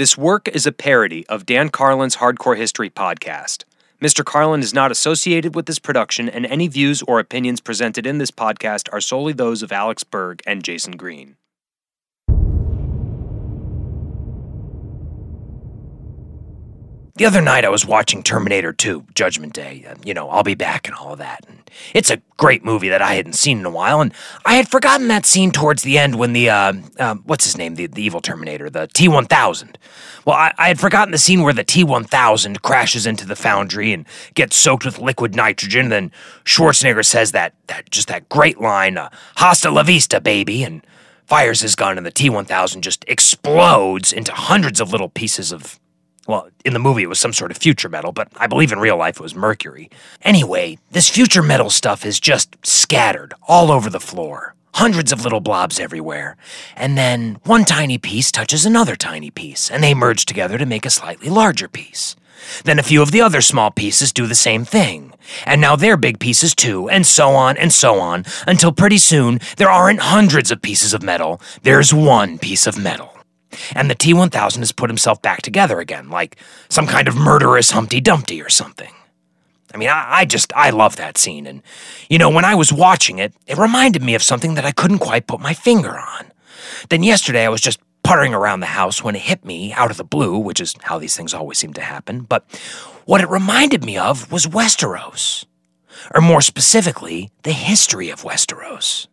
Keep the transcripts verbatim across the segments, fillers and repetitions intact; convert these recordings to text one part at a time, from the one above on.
This work is a parody of Dan Carlin's Hardcore History podcast. Mister Carlin is not associated with this production, and any views or opinions presented in this podcast are solely those of Alex Berg and Jason Green. The other night I was watching Terminator two, Judgment Day, uh, you know, I'll be back and all of that. And it's a great movie that I hadn't seen in a while, and I had forgotten that scene towards the end when the, uh, uh what's his name, the, the evil Terminator, the T one thousand. Well, I, I had forgotten the scene where the T one thousand crashes into the foundry and gets soaked with liquid nitrogen, then Schwarzenegger says that, that just that great line, uh, hasta la vista, baby, and fires his gun, and the T one thousand just explodes into hundreds of little pieces of... Well, in the movie it was some sort of future metal, but I believe in real life it was mercury. Anyway, this future metal stuff is just scattered all over the floor. Hundreds of little blobs everywhere. And then one tiny piece touches another tiny piece, and they merge together to make a slightly larger piece. Then a few of the other small pieces do the same thing. And now they're big pieces too, and so on and so on, until pretty soon there aren't hundreds of pieces of metal, there's one piece of metal. And the T one thousand has put himself back together again, like some kind of murderous Humpty Dumpty or something. I mean, I, I just, I love that scene, and, you know, when I was watching it, it reminded me of something that I couldn't quite put my finger on. Then yesterday I was just puttering around the house when it hit me out of the blue, which is how these things always seem to happen, but what it reminded me of was Westeros, or more specifically, the history of Westeros.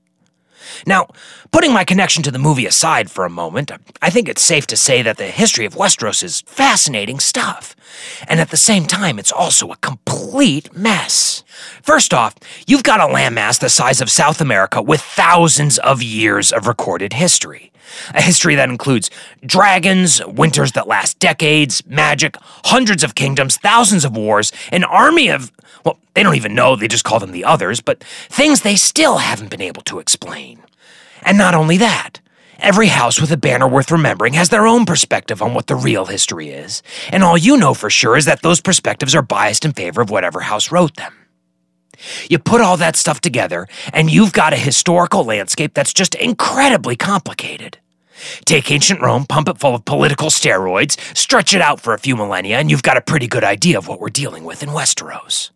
Now, putting my connection to the movie aside for a moment, I think it's safe to say that the history of Westeros is fascinating stuff. And at the same time, it's also a complete mess. First off, you've got a landmass the size of South America with thousands of years of recorded history. A history that includes dragons, winters that last decades, magic, hundreds of kingdoms, thousands of wars, an army of, well, they don't even know, they just call them the others, but things they still haven't been able to explain. And not only that, every house with a banner worth remembering has their own perspective on what the real history is, and all you know for sure is that those perspectives are biased in favor of whatever house wrote them. You put all that stuff together, and you've got a historical landscape that's just incredibly complicated. Take ancient Rome, pump it full of political steroids, stretch it out for a few millennia, and you've got a pretty good idea of what we're dealing with in Westeros.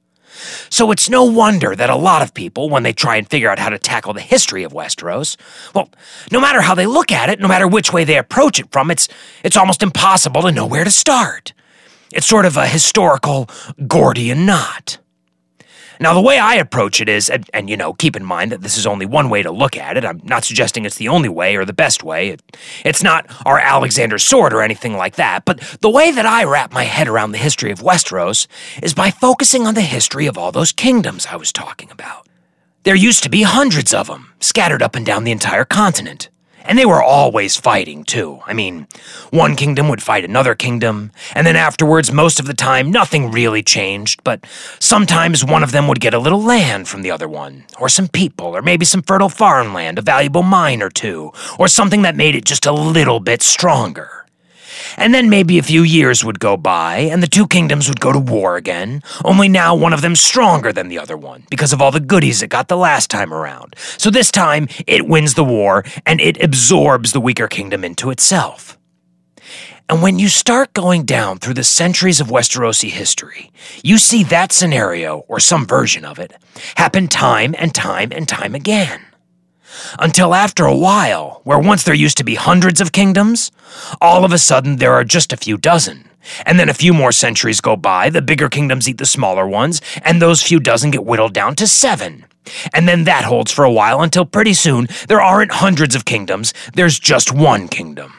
So it's no wonder that a lot of people, when they try and figure out how to tackle the history of Westeros, well, no matter how they look at it, no matter which way they approach it from, it's, it's almost impossible to know where to start. It's sort of a historical Gordian knot. Now, the way I approach it is, and, and, you know, keep in mind that this is only one way to look at it. I'm not suggesting it's the only way or the best way. It, it's not our Alexander's sword or anything like that. But the way that I wrap my head around the history of Westeros is by focusing on the history of all those kingdoms I was talking about. There used to be hundreds of them, scattered up and down the entire continent. And they were always fighting, too. I mean, one kingdom would fight another kingdom, and then afterwards, most of the time, nothing really changed, but sometimes one of them would get a little land from the other one, or some people, or maybe some fertile farmland, a valuable mine or two, or something that made it just a little bit stronger. And then maybe a few years would go by, and the two kingdoms would go to war again, only now one of them stronger than the other one, because of all the goodies it got the last time around. So this time, it wins the war, and it absorbs the weaker kingdom into itself. And when you start going down through the centuries of Westerosi history, you see that scenario, or some version of it, happen time and time and time again. Until after a while, where once there used to be hundreds of kingdoms, all of a sudden there are just a few dozen. And then a few more centuries go by, the bigger kingdoms eat the smaller ones, and those few dozen get whittled down to seven. And then that holds for a while until pretty soon there aren't hundreds of kingdoms, there's just one kingdom.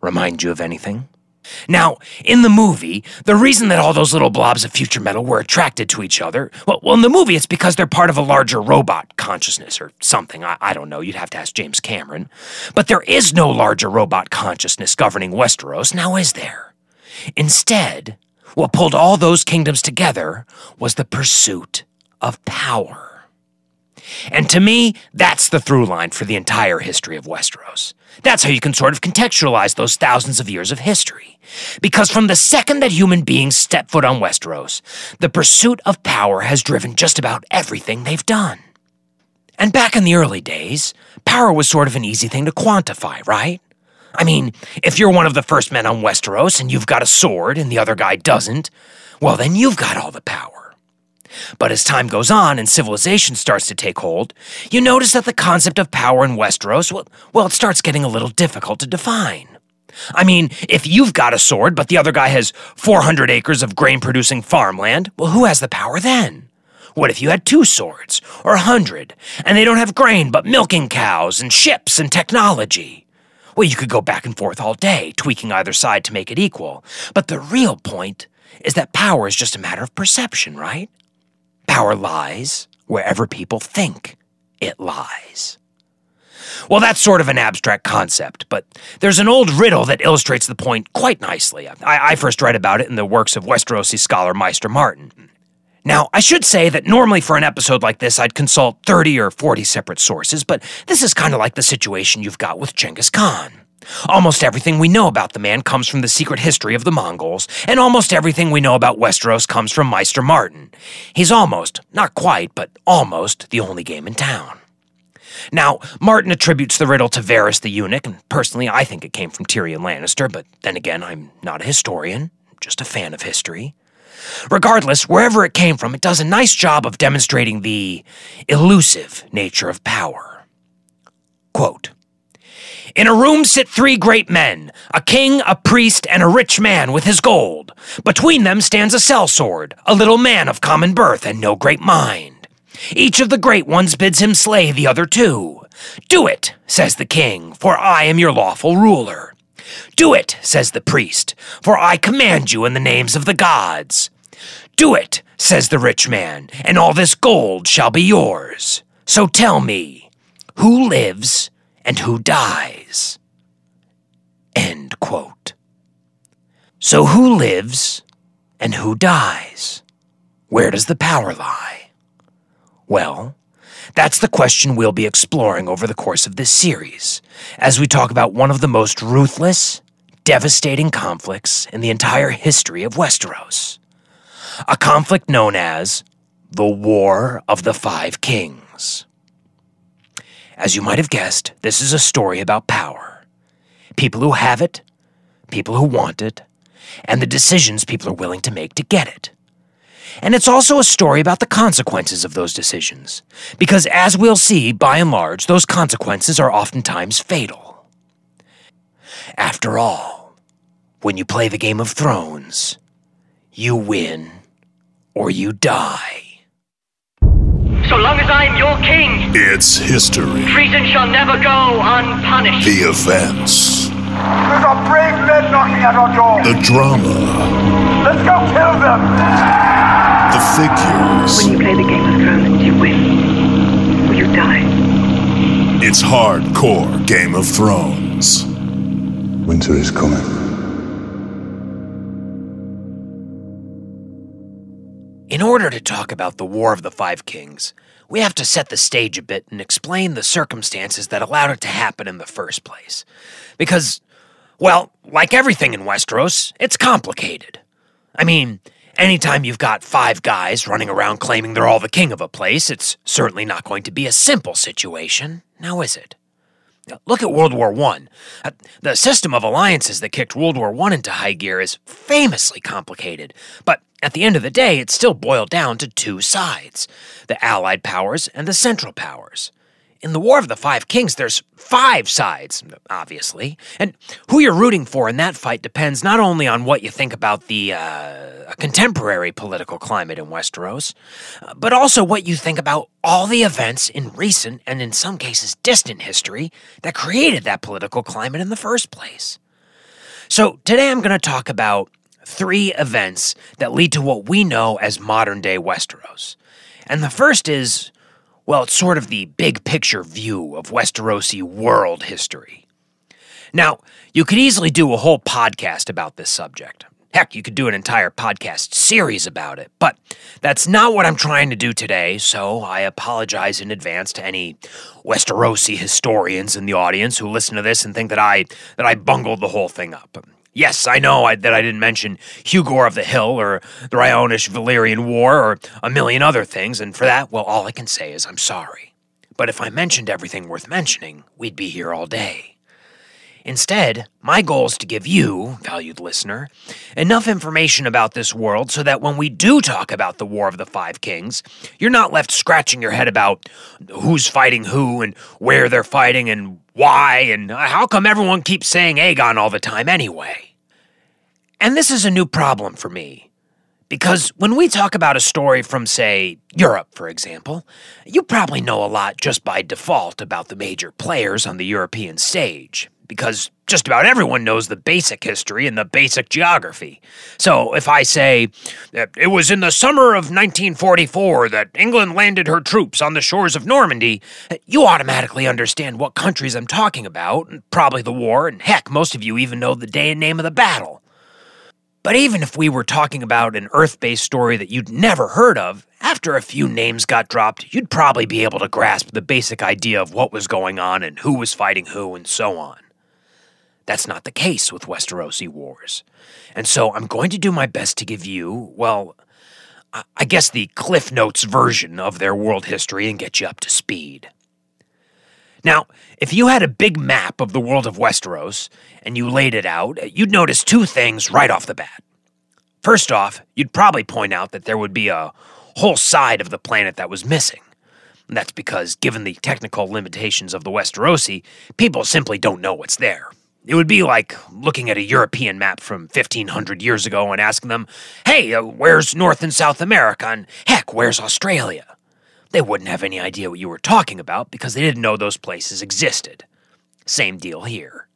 Remind you of anything? Now, in the movie, the reason that all those little blobs of future metal were attracted to each other, well, well in the movie it's because they're part of a larger robot consciousness or something. I, I don't know. You'd have to ask James Cameron. But there is no larger robot consciousness governing Westeros, now is there? Instead, what pulled all those kingdoms together was the pursuit of power. And to me, that's the through line for the entire history of Westeros. That's how you can sort of contextualize those thousands of years of history. Because from the second that human beings step foot on Westeros, the pursuit of power has driven just about everything they've done. And back in the early days, power was sort of an easy thing to quantify, right? I mean, if you're one of the first men on Westeros and you've got a sword and the other guy doesn't, well, then you've got all the power. But as time goes on and civilization starts to take hold, you notice that the concept of power in Westeros, well, well it starts getting a little difficult to define. I mean, if you've got a sword but the other guy has four hundred acres of grain-producing farmland, well, who has the power then? What if you had two swords, or a hundred, and they don't have grain but milking cows and ships and technology? Well, you could go back and forth all day, tweaking either side to make it equal. But the real point is that power is just a matter of perception, right? Power lies wherever people think it lies. Well, that's sort of an abstract concept, but there's an old riddle that illustrates the point quite nicely. I, I first read about it in the works of Westerosi scholar Meister Martin. Now, I should say that normally for an episode like this, I'd consult thirty or forty separate sources, but this is kind of like the situation you've got with Genghis Khan. Almost everything we know about the man comes from the secret history of the Mongols, and almost everything we know about Westeros comes from Meister Martin. He's almost, not quite, but almost the only game in town. Now, Martin attributes the riddle to Varys the eunuch, and personally I think it came from Tyrion Lannister, but then again, I'm not a historian, just a fan of history. Regardless, wherever it came from, it does a nice job of demonstrating the elusive nature of power. Quote, "In a room sit three great men, a king, a priest, and a rich man with his gold. Between them stands a sellsword, a little man of common birth and no great mind. Each of the great ones bids him slay the other two. Do it, says the king, for I am your lawful ruler. Do it, says the priest, for I command you in the names of the gods. Do it, says the rich man, and all this gold shall be yours. So tell me, who lives and who dies?" End quote. So who lives and who dies? Where does the power lie? Well, that's the question we'll be exploring over the course of this series, as we talk about one of the most ruthless, devastating conflicts in the entire history of Westeros. A conflict known as the War of the Five Kings. As you might have guessed, this is a story about power. People who have it, people who want it, and the decisions people are willing to make to get it. And it's also a story about the consequences of those decisions, because as we'll see, by and large, those consequences are oftentimes fatal. After all, when you play the Game of Thrones, you win or you die. So long as I'm your king, it's history. Treason shall never go unpunished. The events. There's a brave men knocking at our door. The drama. Let's go kill them. The figures. When you play the Game of Thrones, you win, or you die. It's hardcore Game of Thrones. Winter is coming. In order to talk about the War of the Five Kings, we have to set the stage a bit and explain the circumstances that allowed it to happen in the first place. Because, well, like everything in Westeros, it's complicated. I mean, anytime you've got five guys running around claiming they're all the king of a place, it's certainly not going to be a simple situation, now is it? Look at World War One. The system of alliances that kicked World War One into high gear is famously complicated, but at the end of the day, it still boiled down to two sides, the Allied powers and the Central powers. In the War of the Five Kings, there's five sides, obviously, and who you're rooting for in that fight depends not only on what you think about the uh, contemporary political climate in Westeros, but also what you think about all the events in recent and in some cases distant history that created that political climate in the first place. So today I'm going to talk about three events that lead to what we know as modern-day Westeros, and the first is, well, it's sort of the big-picture view of Westerosi world history. Now, you could easily do a whole podcast about this subject. Heck, you could do an entire podcast series about it, but that's not what I'm trying to do today, so I apologize in advance to any Westerosi historians in the audience who listen to this and think that I that I bungled the whole thing up. Yes, I know I, that I didn't mention Hugor of the Hill or the Rhoynish Valyrian War or a million other things, and for that, well, all I can say is I'm sorry. But if I mentioned everything worth mentioning, we'd be here all day. Instead, my goal is to give you, valued listener, enough information about this world so that when we do talk about the War of the Five Kings, you're not left scratching your head about who's fighting who and where they're fighting and why and how come everyone keeps saying Aegon all the time anyway. And this is a new problem for me, because when we talk about a story from, say, Europe, for example, you probably know a lot just by default about the major players on the European stage, because just about everyone knows the basic history and the basic geography. So if I say, it was in the summer of nineteen forty-four that England landed her troops on the shores of Normandy, you automatically understand what countries I'm talking about, and probably the war, and heck, most of you even know the day and name of the battle. But even if we were talking about an Earth-based story that you'd never heard of, after a few names got dropped, you'd probably be able to grasp the basic idea of what was going on and who was fighting who and so on. That's not the case with Westerosi wars. And so I'm going to do my best to give you, well, I guess the Cliff Notes version of their world history and get you up to speed. Now, if you had a big map of the world of Westeros and you laid it out, you'd notice two things right off the bat. First off, you'd probably point out that there would be a whole side of the planet that was missing. And that's because, given the technical limitations of the Westerosi, people simply don't know what's there. It would be like looking at a European map from fifteen hundred years ago and asking them, hey, uh, where's North and South America, and heck, where's Australia? They wouldn't have any idea what you were talking about because they didn't know those places existed. Same deal here.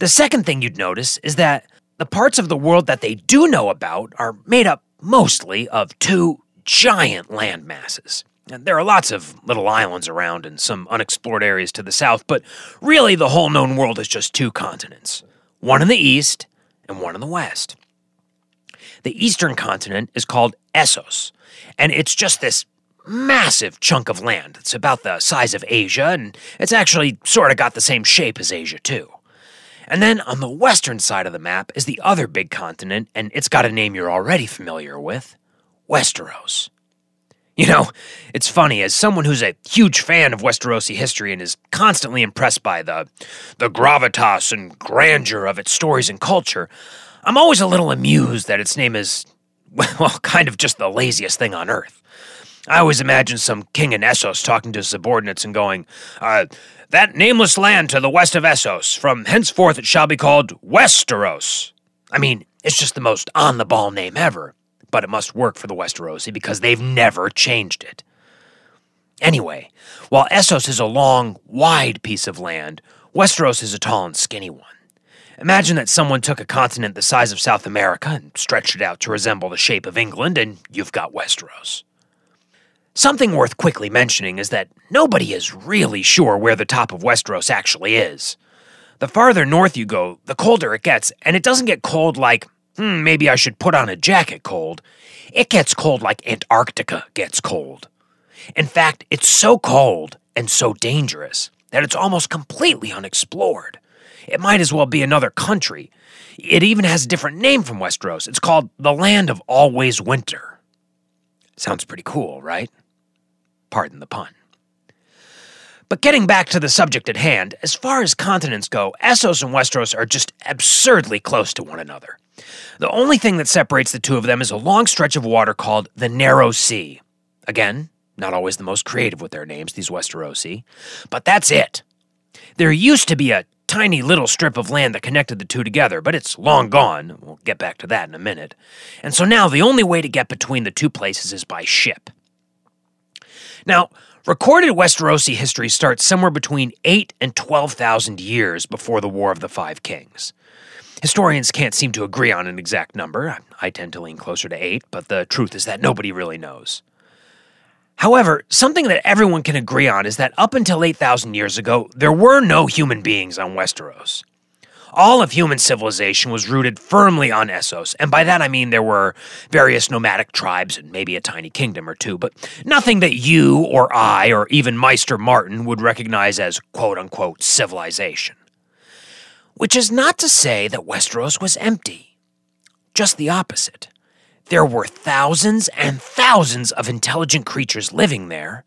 The second thing you'd notice is that the parts of the world that they do know about are made up mostly of two giant land masses. And there are lots of little islands around and some unexplored areas to the south, but really the whole known world is just two continents, one in the east and one in the west. The eastern continent is called Essos, and it's just this massive chunk of land. It's about the size of Asia, and it's actually sort of got the same shape as Asia, too. And then on the western side of the map is the other big continent, and it's got a name you're already familiar with, Westeros. You know, it's funny, as someone who's a huge fan of Westerosi history and is constantly impressed by the, the gravitas and grandeur of its stories and culture, I'm always a little amused that its name is, well, kind of just the laziest thing on Earth. I always imagine some king in Essos talking to subordinates and going, uh, that nameless land to the west of Essos, from henceforth it shall be called Westeros. I mean, it's just the most on-the-ball name ever. But it must work for the Westerosi because they've never changed it. Anyway, while Essos is a long, wide piece of land, Westeros is a tall and skinny one. Imagine that someone took a continent the size of South America and stretched it out to resemble the shape of England, and you've got Westeros. Something worth quickly mentioning is that nobody is really sure where the top of Westeros actually is. The farther north you go, the colder it gets, and it doesn't get cold like, Hmm, maybe I should put on a jacket cold. It gets cold like Antarctica gets cold. In fact, it's so cold and so dangerous that it's almost completely unexplored. It might as well be another country. It even has a different name from Westeros. It's called the Land of Always Winter. Sounds pretty cool, right? Pardon the pun. But getting back to the subject at hand, as far as continents go, Essos and Westeros are just absurdly close to one another. The only thing that separates the two of them is a long stretch of water called the Narrow Sea. Again, not always the most creative with their names, these Westerosi, but that's it. There used to be a tiny little strip of land that connected the two together, but it's long gone. We'll get back to that in a minute. And so now the only way to get between the two places is by ship. Now, recorded Westerosi history starts somewhere between eight and twelve thousand years before the War of the Five Kings. Historians can't seem to agree on an exact number. I tend to lean closer to eight, but the truth is that nobody really knows. However, something that everyone can agree on is that up until eight thousand years ago, there were no human beings on Westeros. All of human civilization was rooted firmly on Essos, and by that I mean there were various nomadic tribes and maybe a tiny kingdom or two, but nothing that you or I or even Meister Martin would recognize as quote-unquote civilization. Which is not to say that Westeros was empty. Just the opposite. There were thousands and thousands of intelligent creatures living there.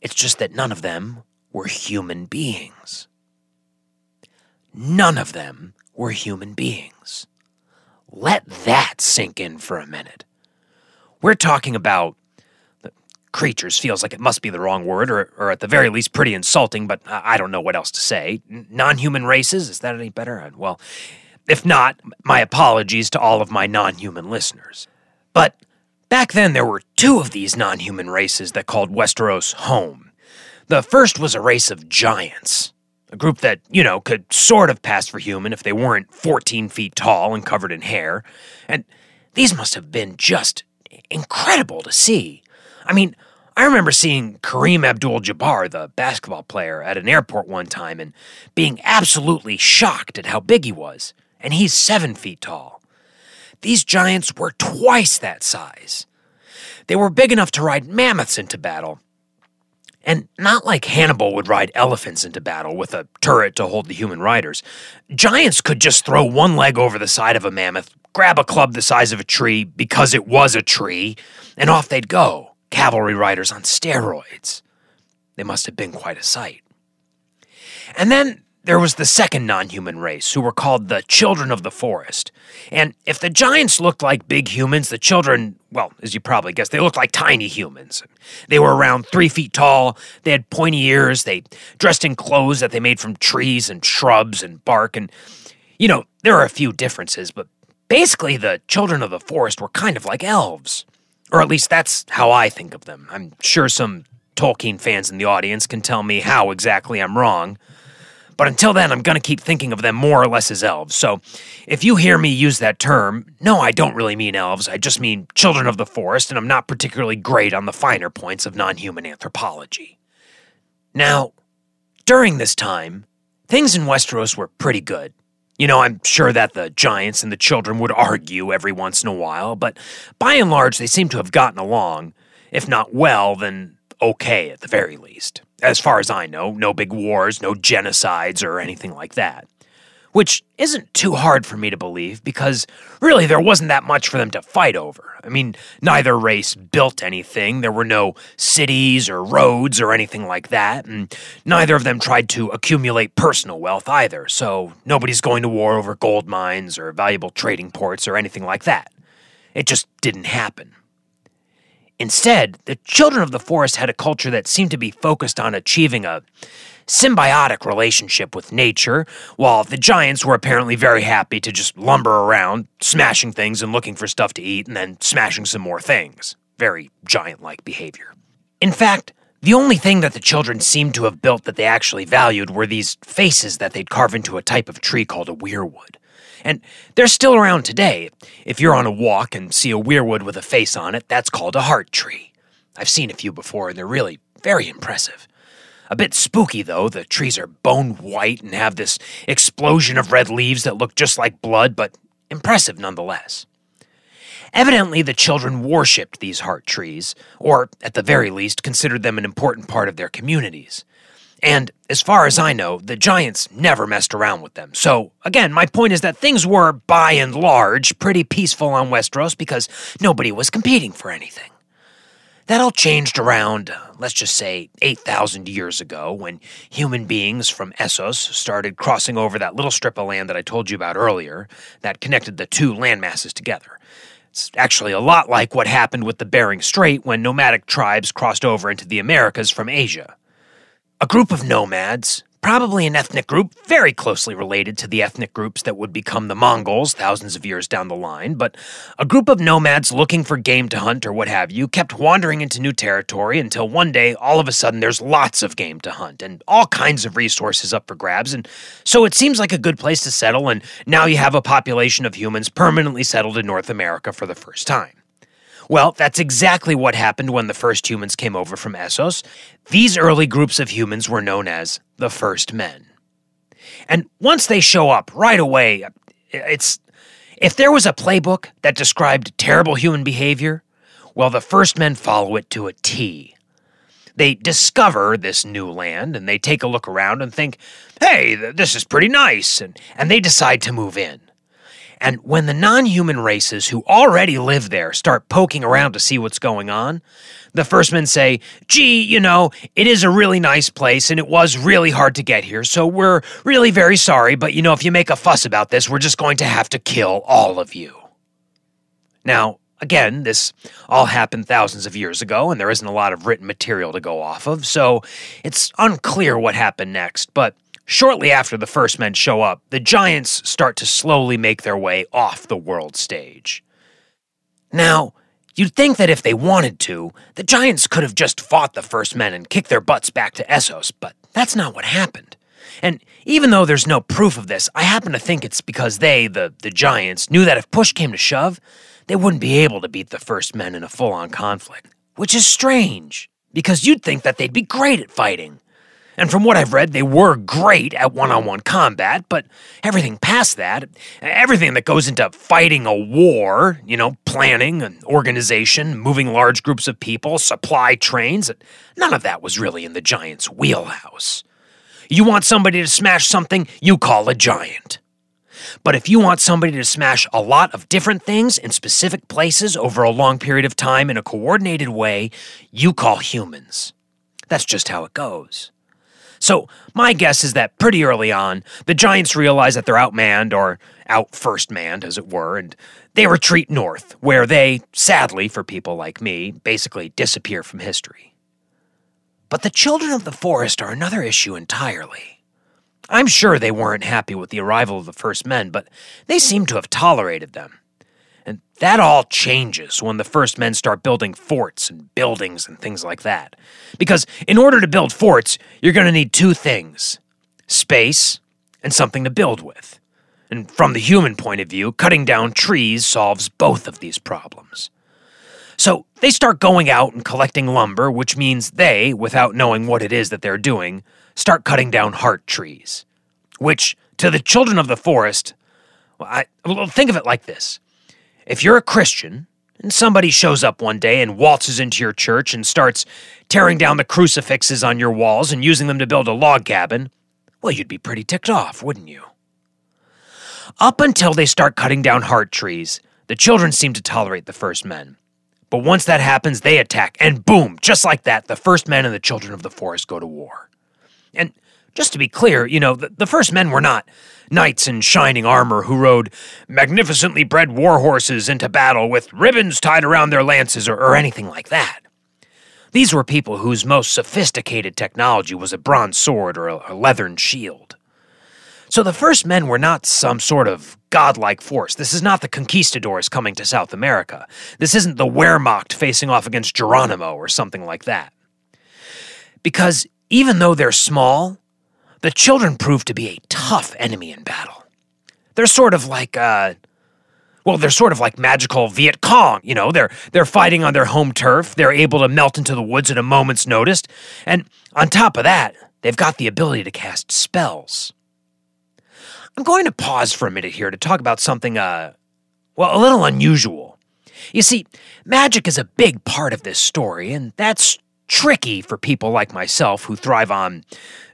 It's just that none of them were human beings. none of them were human beings. Let that sink in for a minute. We're talking about creatures feels like it must be the wrong word, or, or at the very least pretty insulting, but I don't know what else to say. Non-human races? Is that any better? Well, if not, my apologies to all of my non-human listeners. But back then there were two of these non-human races that called Westeros home. The first was a race of giants, a group that, you know, could sort of pass for human if they weren't fourteen feet tall and covered in hair. And these must have been just incredible to see. I mean, I remember seeing Kareem Abdul-Jabbar, the basketball player, at an airport one time and being absolutely shocked at how big he was, and he's seven feet tall. These giants were twice that size. They were big enough to ride mammoths into battle, and not like Hannibal would ride elephants into battle with a turret to hold the human riders. Giants could just throw one leg over the side of a mammoth, grab a club the size of a tree because it was a tree, and off they'd go. Cavalry riders on steroids. They must have been quite a sight. And then there was the second non-human race, who were called the Children of the Forest. And if the giants looked like big humans, the children, well, as you probably guessed, they looked like tiny humans. They were around three feet tall, they had pointy ears, they dressed in clothes that they made from trees and shrubs and bark, and, you know, there are a few differences, but basically the Children of the Forest were kind of like elves. Or at least that's how I think of them. I'm sure some Tolkien fans in the audience can tell me how exactly I'm wrong. But until then, I'm going to keep thinking of them more or less as elves. So if you hear me use that term, no, I don't really mean elves. I just mean Children of the Forest, and I'm not particularly great on the finer points of non-human anthropology. Now, during this time, things in Westeros were pretty good. You know, I'm sure that the giants and the children would argue every once in a while, but by and large, they seem to have gotten along. If not well, then okay at the very least. As far as I know, no big wars, no genocides, or anything like that. Which isn't too hard for me to believe, because really there wasn't that much for them to fight over. I mean, neither race built anything, there were no cities or roads or anything like that, and neither of them tried to accumulate personal wealth either, so nobody's going to war over gold mines or valuable trading ports or anything like that. It just didn't happen. Instead, the Children of the Forest had a culture that seemed to be focused on achieving a symbiotic relationship with nature, while the giants were apparently very happy to just lumber around, smashing things and looking for stuff to eat, and then smashing some more things. Very giant-like behavior. In fact, the only thing that the children seemed to have built that they actually valued were these faces that they'd carve into a type of tree called a weirwood. And they're still around today. If you're on a walk and see a weirwood with a face on it, that's called a heart tree. I've seen a few before, and they're really very impressive. A bit spooky, though. The trees are bone white and have this explosion of red leaves that look just like blood, but impressive nonetheless. Evidently, the children worshipped these heart trees, or, at the very least, considered them an important part of their communities. And, as far as I know, the giants never messed around with them. So, again, my point is that things were, by and large, pretty peaceful on Westeros because nobody was competing for anything. That all changed around, let's just say, eight thousand years ago when human beings from Essos started crossing over that little strip of land that I told you about earlier that connected the two landmasses together. It's actually a lot like what happened with the Bering Strait when nomadic tribes crossed over into the Americas from Asia. A group of nomads, probably an ethnic group very closely related to the ethnic groups that would become the Mongols thousands of years down the line, but a group of nomads looking for game to hunt or what have you kept wandering into new territory until one day all of a sudden there's lots of game to hunt and all kinds of resources up for grabs, and so it seems like a good place to settle, and now you have a population of humans permanently settled in North America for the first time. Well, that's exactly what happened when the first humans came over from Essos. These early groups of humans were known as the First Men. And once they show up right away, it's if there was a playbook that described terrible human behavior, well, the First Men follow it to a T. They discover this new land, and they take a look around and think, hey, this is pretty nice, and, and they decide to move in. And when the non-human races who already live there start poking around to see what's going on, the Firstmen say, gee, you know, it is a really nice place and it was really hard to get here, so we're really very sorry, but you know, if you make a fuss about this, we're just going to have to kill all of you. Now, again, this all happened thousands of years ago, and there isn't a lot of written material to go off of, so it's unclear what happened next, but shortly after the First Men show up, the giants start to slowly make their way off the world stage. Now, you'd think that if they wanted to, the giants could have just fought the First Men and kicked their butts back to Essos, but that's not what happened. And even though there's no proof of this, I happen to think it's because they, the, the giants, knew that if push came to shove, they wouldn't be able to beat the First Men in a full-on conflict. Which is strange, because you'd think that they'd be great at fighting. And from what I've read, they were great at one-on-one combat, but everything past that, everything that goes into fighting a war, you know, planning, an organization, moving large groups of people, supply trains, none of that was really in the giant's wheelhouse. You want somebody to smash something, you call a giant. But if you want somebody to smash a lot of different things in specific places over a long period of time in a coordinated way, you call humans. That's just how it goes. So my guess is that pretty early on, the giants realize that they're outmanned, or out-first-manned, as it were, and they retreat north, where they, sadly for people like me, basically disappear from history. But the children of the forest are another issue entirely. I'm sure they weren't happy with the arrival of the First Men, but they seem to have tolerated them. And that all changes when the First Men start building forts and buildings and things like that. Because in order to build forts, you're going to need two things. Space and something to build with. And from the human point of view, cutting down trees solves both of these problems. So they start going out and collecting lumber, which means they, without knowing what it is that they're doing, start cutting down heart trees. Which, to the children of the forest, well, I, well, think of it like this. If you're a Christian, and somebody shows up one day and waltzes into your church and starts tearing down the crucifixes on your walls and using them to build a log cabin, well, you'd be pretty ticked off, wouldn't you? Up until they start cutting down heart trees, the children seem to tolerate the First Men. But once that happens, they attack, and boom, just like that, the First Men and the children of the forest go to war. And just to be clear, you know, the, the First Men were not knights in shining armor who rode magnificently bred war horses into battle with ribbons tied around their lances or, or anything like that. These were people whose most sophisticated technology was a bronze sword or a, a leathern shield. So the First Men were not some sort of godlike force. This is not the conquistadors coming to South America. This isn't the Wehrmacht facing off against Geronimo or something like that. Because even though they're small, the children proved to be a tough enemy in battle. They're sort of like, uh, well, they're sort of like magical Viet Cong, you know. They're, they're fighting on their home turf. They're able to melt into the woods at a moment's notice. And on top of that, they've got the ability to cast spells. I'm going to pause for a minute here to talk about something, uh, well, a little unusual. You see, magic is a big part of this story, and that's tricky for people like myself who thrive on,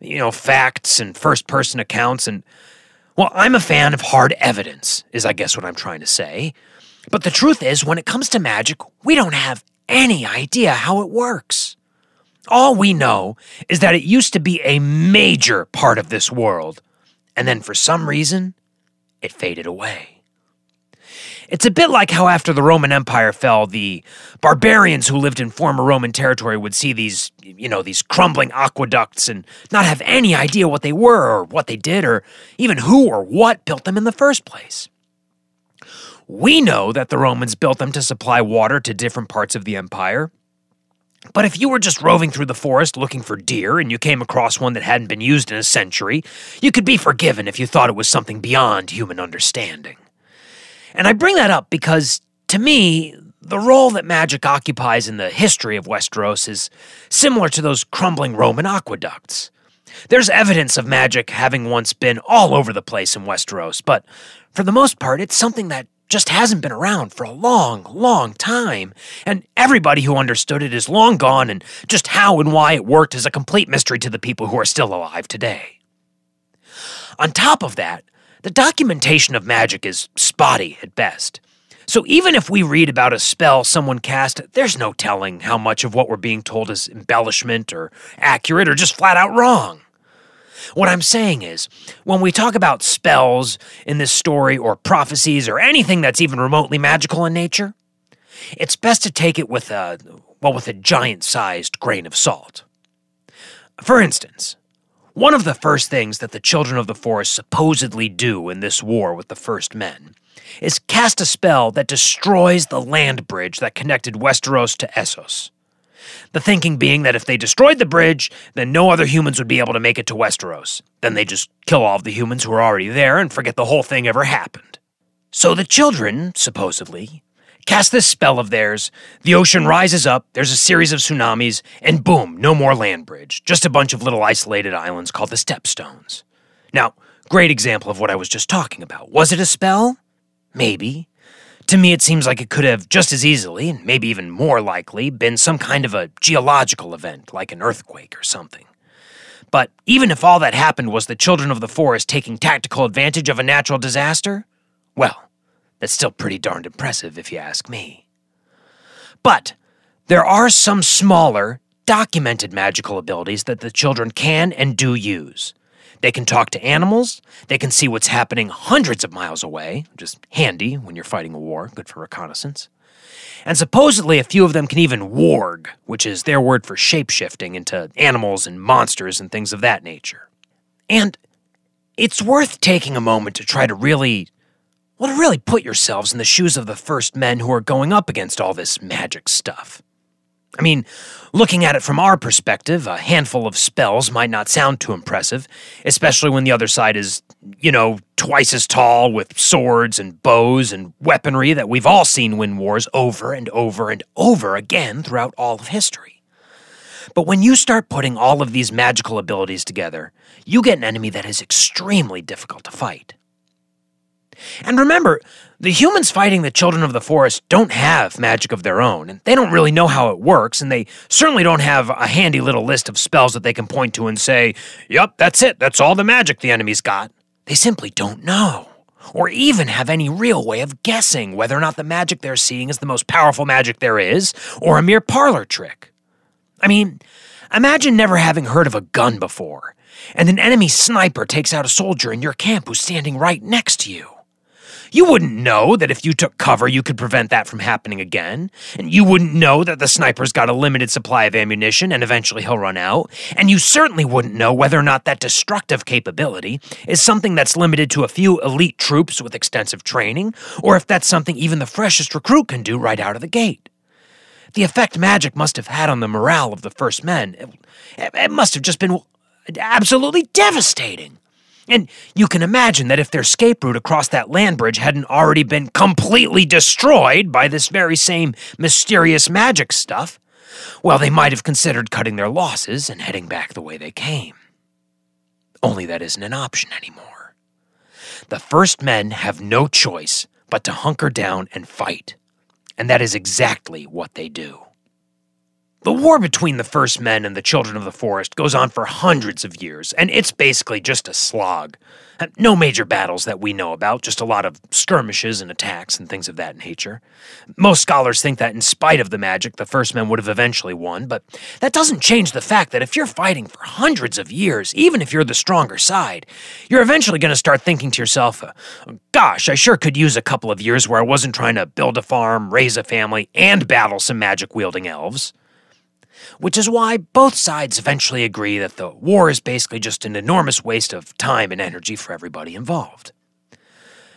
you know, facts and first-person accounts and, well, I'm a fan of hard evidence, is I guess what I'm trying to say. But the truth is, when it comes to magic, we don't have any idea how it works. All we know is that it used to be a major part of this world, and then for some reason, it faded away. It's a bit like how after the Roman Empire fell, the barbarians who lived in former Roman territory would see these, you know, these crumbling aqueducts and not have any idea what they were or what they did or even who or what built them in the first place. We know that the Romans built them to supply water to different parts of the empire. But if you were just roving through the forest looking for deer and you came across one that hadn't been used in a century, you could be forgiven if you thought it was something beyond human understanding. And I bring that up because, to me, the role that magic occupies in the history of Westeros is similar to those crumbling Roman aqueducts. There's evidence of magic having once been all over the place in Westeros, but for the most part, it's something that just hasn't been around for a long, long time, and everybody who understood it is long gone, and just how and why it worked is a complete mystery to the people who are still alive today. On top of that, The documentation of magic is spotty at best. So even if we read about a spell someone cast, there's no telling how much of what we're being told is embellishment or accurate or just flat out wrong. What I'm saying is, when we talk about spells in this story or prophecies or anything that's even remotely magical in nature, it's best to take it with a, well, with a giant-sized grain of salt. For instance, one of the first things that the Children of the Forest supposedly do in this war with the First Men is cast a spell that destroys the land bridge that connected Westeros to Essos. The thinking being that if they destroyed the bridge, then no other humans would be able to make it to Westeros. Then they just kill all of the humans who are already there and forget the whole thing ever happened. So the children, supposedly, cast this spell of theirs, the ocean rises up, there's a series of tsunamis, and boom, no more land bridge. Just a bunch of little isolated islands called the Stepstones. Now, great example of what I was just talking about. Was it a spell? Maybe. To me, it seems like it could have just as easily, and maybe even more likely, been some kind of a geological event, like an earthquake or something. But even if all that happened was the Children of the Forest taking tactical advantage of a natural disaster, well, that's still pretty darned impressive if you ask me. But there are some smaller, documented magical abilities that the children can and do use. They can talk to animals, they can see what's happening hundreds of miles away, which is handy when you're fighting a war, good for reconnaissance. And supposedly a few of them can even warg, which is their word for shape-shifting into animals and monsters and things of that nature. And it's worth taking a moment to try to really, well, to really put yourselves in the shoes of the First Men who are going up against all this magic stuff. I mean, looking at it from our perspective, a handful of spells might not sound too impressive, especially when the other side is, you know, twice as tall with swords and bows and weaponry that we've all seen win wars over and over and over again throughout all of history. But when you start putting all of these magical abilities together, you get an enemy that is extremely difficult to fight. And remember, the humans fighting the Children of the Forest don't have magic of their own, and they don't really know how it works, and they certainly don't have a handy little list of spells that they can point to and say, "Yep, that's it, that's all the magic the enemy's got." They simply don't know, or even have any real way of guessing whether or not the magic they're seeing is the most powerful magic there is, or a mere parlor trick. I mean, imagine never having heard of a gun before, and an enemy sniper takes out a soldier in your camp who's standing right next to you. You wouldn't know that if you took cover, you could prevent that from happening again, and you wouldn't know that the sniper's got a limited supply of ammunition and eventually he'll run out, and you certainly wouldn't know whether or not that destructive capability is something that's limited to a few elite troops with extensive training, or if that's something even the freshest recruit can do right out of the gate. The effect magic must have had on the morale of the First Men, it, it must have just been absolutely devastating. And you can imagine that if their escape route across that land bridge hadn't already been completely destroyed by this very same mysterious magic stuff, well, they might have considered cutting their losses and heading back the way they came. Only that isn't an option anymore. The First Men have no choice but to hunker down and fight, and that is exactly what they do. The war between the First Men and the Children of the Forest goes on for hundreds of years, and it's basically just a slog. No major battles that we know about, just a lot of skirmishes and attacks and things of that nature. Most scholars think that in spite of the magic, the First Men would have eventually won, but that doesn't change the fact that if you're fighting for hundreds of years, even if you're the stronger side, you're eventually going to start thinking to yourself, gosh, I sure could use a couple of years where I wasn't trying to build a farm, raise a family, and battle some magic-wielding elves. Which is why both sides eventually agree that the war is basically just an enormous waste of time and energy for everybody involved.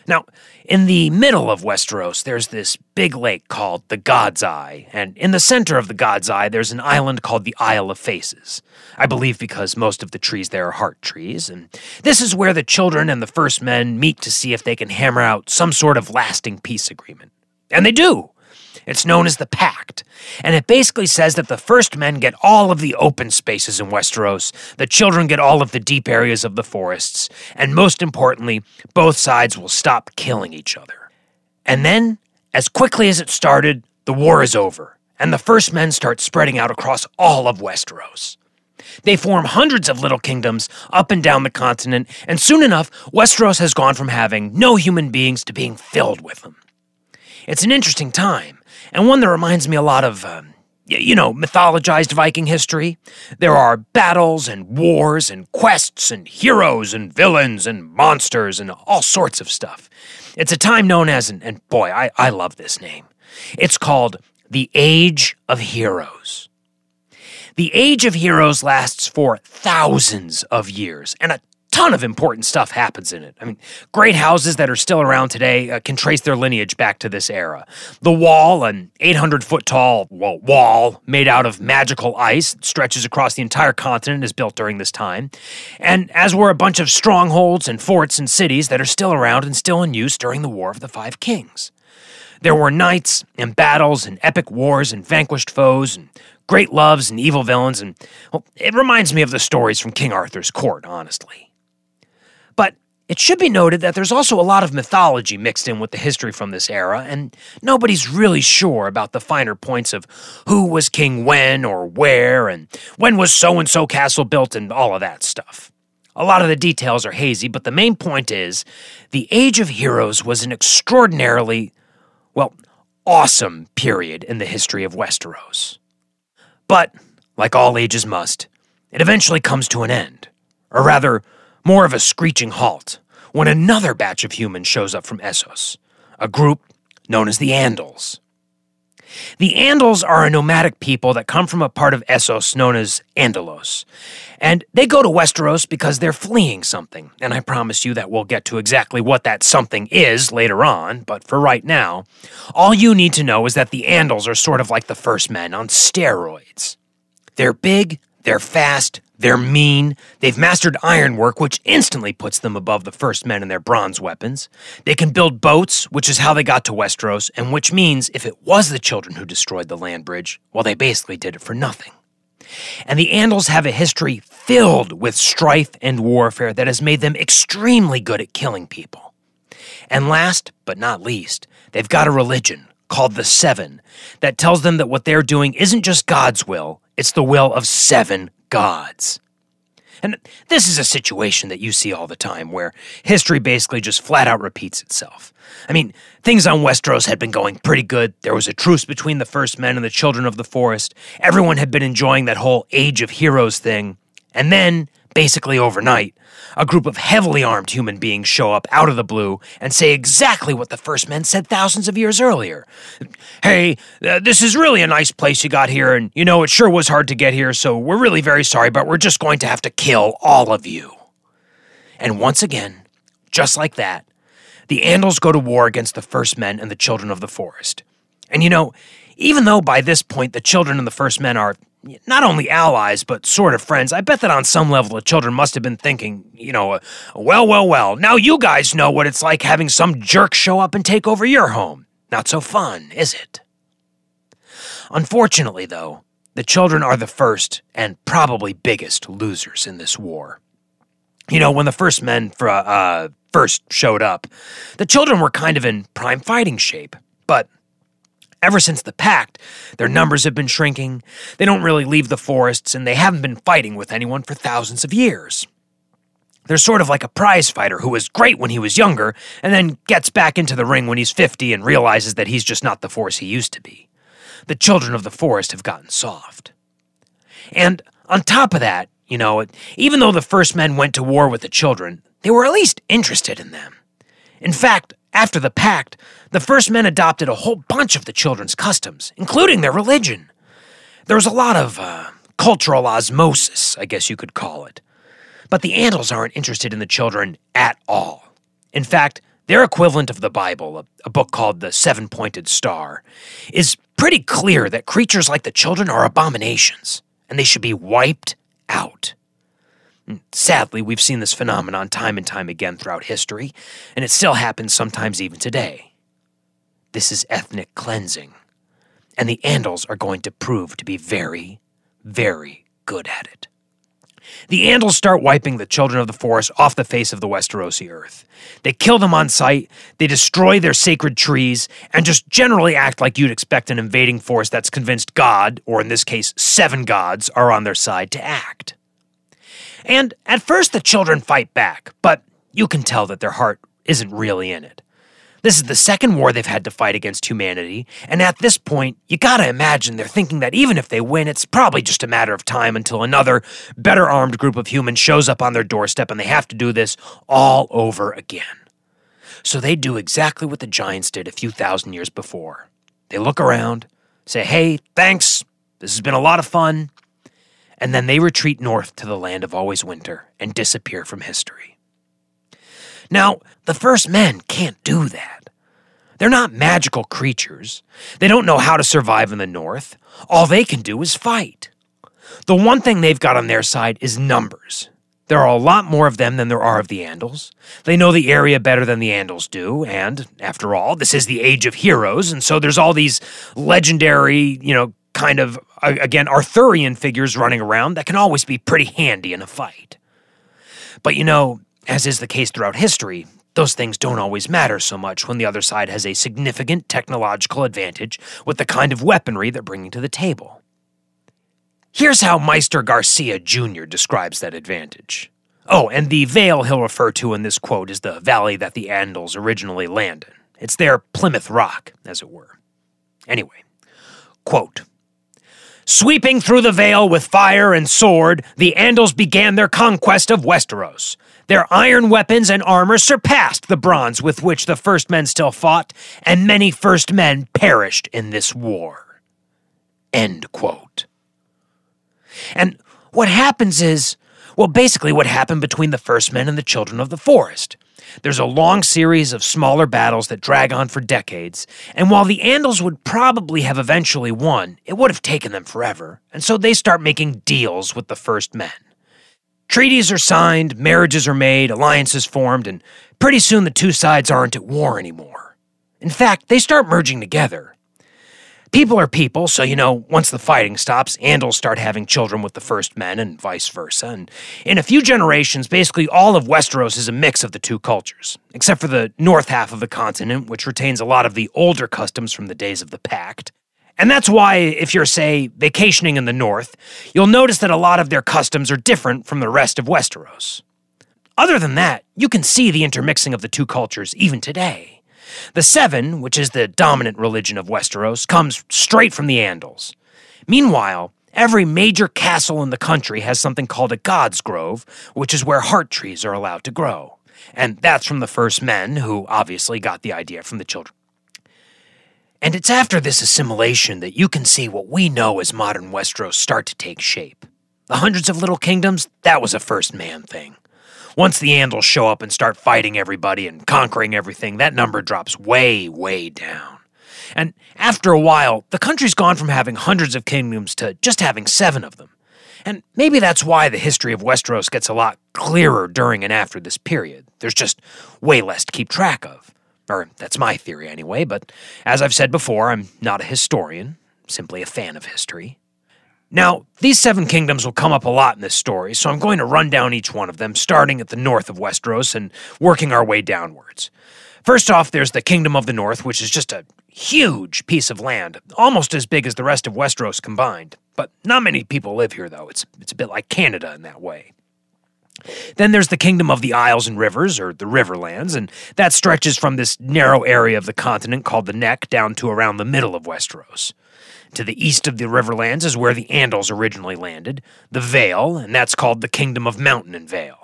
Now, in the middle of Westeros, there's this big lake called the God's Eye, and in the center of the God's Eye, there's an island called the Isle of Faces, I believe because most of the trees there are heart trees, and this is where the children and the First Men meet to see if they can hammer out some sort of lasting peace agreement. And they do! It's known as the Pact, and it basically says that the First Men get all of the open spaces in Westeros, the children get all of the deep areas of the forests, and most importantly, both sides will stop killing each other. And then, as quickly as it started, the war is over, and the First Men start spreading out across all of Westeros. They form hundreds of little kingdoms up and down the continent, and soon enough, Westeros has gone from having no human beings to being filled with them. It's an interesting time, and one that reminds me a lot of, um, you know, mythologized Viking history. There are battles and wars and quests and heroes and villains and monsters and all sorts of stuff. It's a time known as, and, and boy, I, I love this name. It's called the Age of Heroes. The Age of Heroes lasts for thousands of years, and a ton of important stuff happens in it. I mean, great houses that are still around today uh, can trace their lineage back to this era. The Wall, an eight hundred foot tall well, wall made out of magical ice that stretches across the entire continent, is built during this time, and as were a bunch of strongholds and forts and cities that are still around and still in use during the War of the Five Kings. There were knights and battles and epic wars and vanquished foes and great loves and evil villains, and well, it reminds me of the stories from King Arthur's court, honestly. But it should be noted that there's also a lot of mythology mixed in with the history from this era, and nobody's really sure about the finer points of who was king when or where, and when was so-and-so castle built, and all of that stuff. A lot of the details are hazy, but the main point is, the Age of Heroes was an extraordinarily, well, awesome period in the history of Westeros. But, like all ages must, it eventually comes to an end, or rather, more of a screeching halt, when another batch of humans shows up from Essos, a group known as the Andals. The Andals are a nomadic people that come from a part of Essos known as Andalos, and they go to Westeros because they're fleeing something, and I promise you that we'll get to exactly what that something is later on, but for right now, all you need to know is that the Andals are sort of like the First Men on steroids. They're big, they're fast, they're mean, they've mastered ironwork, which instantly puts them above the First Men and their bronze weapons. They can build boats, which is how they got to Westeros, and which means if it was the children who destroyed the land bridge, well, they basically did it for nothing. And the Andals have a history filled with strife and warfare that has made them extremely good at killing people. And last but not least, they've got a religion called the Seven that tells them that what they're doing isn't just God's will, it's the will of seven gods. And this is a situation that you see all the time, where history basically just flat out repeats itself. I mean, things on Westeros had been going pretty good. There was a truce between the First Men and the Children of the Forest. Everyone had been enjoying that whole Age of Heroes thing. And then, basically overnight, a group of heavily armed human beings show up out of the blue and say exactly what the First Men said thousands of years earlier. Hey, uh, this is really a nice place you got here, and you know, it sure was hard to get here, so we're really very sorry, but we're just going to have to kill all of you. And once again, just like that, the Andals go to war against the First Men and the Children of the Forest. And you know, even though by this point the Children and the First Men are not only allies, but sort of friends, I bet that on some level the children must have been thinking, you know, uh, well, well, well, now you guys know what it's like having some jerk show up and take over your home. Not so fun, is it? Unfortunately, though, the children are the first and probably biggest losers in this war. You know, when the First Men fr- uh, first showed up, the children were kind of in prime fighting shape, but ever since the Pact, their numbers have been shrinking, they don't really leave the forests, and they haven't been fighting with anyone for thousands of years. They're sort of like a prize fighter who was great when he was younger, and then gets back into the ring when he's fifty and realizes that he's just not the force he used to be. The Children of the Forest have gotten soft. And on top of that, you know, even though the First Men went to war with the children, they were at least interested in them. In fact, after the Pact, the First Men adopted a whole bunch of the children's customs, including their religion. There was a lot of uh, cultural osmosis, I guess you could call it. But the Andals aren't interested in the children at all. In fact, their equivalent of the Bible, a, a book called The Seven-Pointed Star, is pretty clear that creatures like the children are abominations, and they should be wiped out. Sadly, we've seen this phenomenon time and time again throughout history, and it still happens sometimes even today. This is ethnic cleansing, and the Andals are going to prove to be very, very good at it. The Andals start wiping the Children of the Forest off the face of the Westerosi earth. They kill them on sight, they destroy their sacred trees, and just generally act like you'd expect an invading force that's convinced God, or in this case, seven gods, are on their side to act. And at first the children fight back, but you can tell that their heart isn't really in it. This is the second war they've had to fight against humanity, and at this point, you gotta imagine they're thinking that even if they win, it's probably just a matter of time until another, better-armed group of humans shows up on their doorstep and they have to do this all over again. So they do exactly what the giants did a few thousand years before. They look around, say, hey, thanks, this has been a lot of fun, and then they retreat north to the land of always winter and disappear from history. Now, the First Men can't do that. They're not magical creatures. They don't know how to survive in the North. All they can do is fight. The one thing they've got on their side is numbers. There are a lot more of them than there are of the Andals. They know the area better than the Andals do, and, after all, this is the Age of Heroes, and so there's all these legendary, you know, kind of, again, Arthurian figures running around that can always be pretty handy in a fight. But, you know, as is the case throughout history, those things don't always matter so much when the other side has a significant technological advantage with the kind of weaponry they're bringing to the table. Here's how Meister Garcia Junior describes that advantage. Oh, and the vale he'll refer to in this quote is the valley that the Andals originally land in. It's their Plymouth Rock, as it were. Anyway, quote, "Sweeping through the vale with fire and sword, the Andals began their conquest of Westeros. Their iron weapons and armor surpassed the bronze with which the First Men still fought, and many First Men perished in this war." End quote. And what happens is, well, basically what happened between the First Men and the Children of the Forest. There's a long series of smaller battles that drag on for decades, and while the Andals would probably have eventually won, it would have taken them forever, and so they start making deals with the First Men. Treaties are signed, marriages are made, alliances formed, and pretty soon the two sides aren't at war anymore. In fact, they start merging together. People are people, so you know, once the fighting stops, Andals start having children with the First Men and vice versa, and in a few generations, basically all of Westeros is a mix of the two cultures, except for the north half of the continent, which retains a lot of the older customs from the days of the Pact. And that's why, if you're, say, vacationing in the north, you'll notice that a lot of their customs are different from the rest of Westeros. Other than that, you can see the intermixing of the two cultures even today. The Seven, which is the dominant religion of Westeros, comes straight from the Andals. Meanwhile, every major castle in the country has something called a God's Grove, which is where heart trees are allowed to grow. And that's from the First Men, who obviously got the idea from the children. And it's after this assimilation that you can see what we know as modern Westeros start to take shape. The hundreds of little kingdoms, that was a First Man thing. Once the Andals show up and start fighting everybody and conquering everything, that number drops way, way down. And after a while, the country's gone from having hundreds of kingdoms to just having seven of them. And maybe that's why the history of Westeros gets a lot clearer during and after this period. There's just way less to keep track of. Or that's my theory anyway, but as I've said before, I'm not a historian, simply a fan of history. Now, these seven kingdoms will come up a lot in this story, so I'm going to run down each one of them, starting at the north of Westeros and working our way downwards. First off, there's the Kingdom of the North, which is just a huge piece of land, almost as big as the rest of Westeros combined. But not many people live here, though. It's, it's a bit like Canada in that way. Then there's the Kingdom of the Isles and Rivers, or the Riverlands, and that stretches from this narrow area of the continent called the Neck down to around the middle of Westeros. To the east of the Riverlands is where the Andals originally landed, the Vale, and that's called the Kingdom of Mountain and Vale.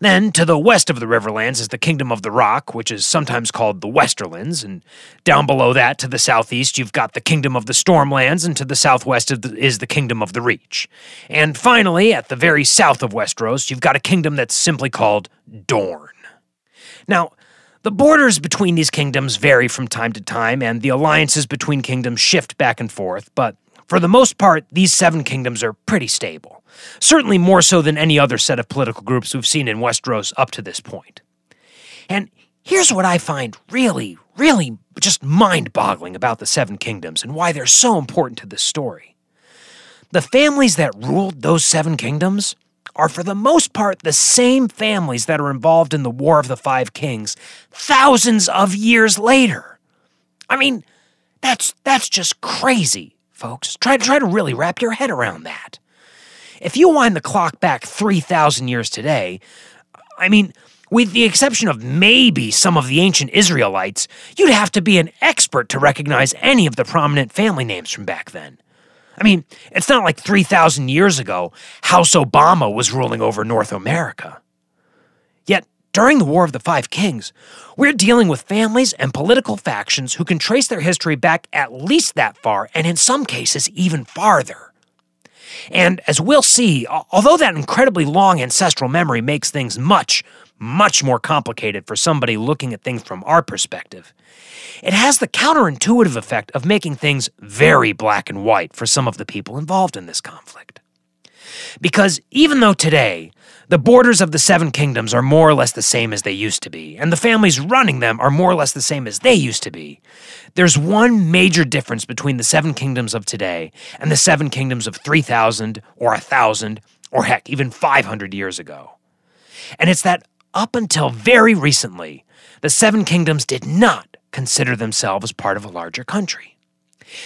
Then, to the west of the Riverlands is the Kingdom of the Rock, which is sometimes called the Westerlands, and down below that, to the southeast, you've got the Kingdom of the Stormlands, and to the southwest is the Kingdom of the Reach. And finally, at the very south of Westeros, you've got a kingdom that's simply called Dorne. Now, the borders between these kingdoms vary from time to time, and the alliances between kingdoms shift back and forth, but for the most part, these seven kingdoms are pretty stable, certainly more so than any other set of political groups we've seen in Westeros up to this point. And here's what I find really, really just mind-boggling about the seven kingdoms and why they're so important to this story. The families that ruled those seven kingdoms are for the most part the same families that are involved in the War of the Five Kings thousands of years later. I mean, that's that's just crazy, folks. Try, try to really wrap your head around that. If you wind the clock back three thousand years today, I mean, with the exception of maybe some of the ancient Israelites, you'd have to be an expert to recognize any of the prominent family names from back then. I mean, it's not like three thousand years ago, House Obama was ruling over North America. Yet, during the War of the Five Kings, we're dealing with families and political factions who can trace their history back at least that far, and in some cases, even farther. And as we'll see, although that incredibly long ancestral memory makes things much, much more complicated for somebody looking at things from our perspective, it has the counterintuitive effect of making things very black and white for some of the people involved in this conflict. Because even though today, the borders of the Seven Kingdoms are more or less the same as they used to be, and the families running them are more or less the same as they used to be, there's one major difference between the Seven Kingdoms of today and the Seven Kingdoms of three thousand or one thousand or heck, even five hundred years ago. And it's that up until very recently, the Seven Kingdoms did not consider themselves part of a larger country.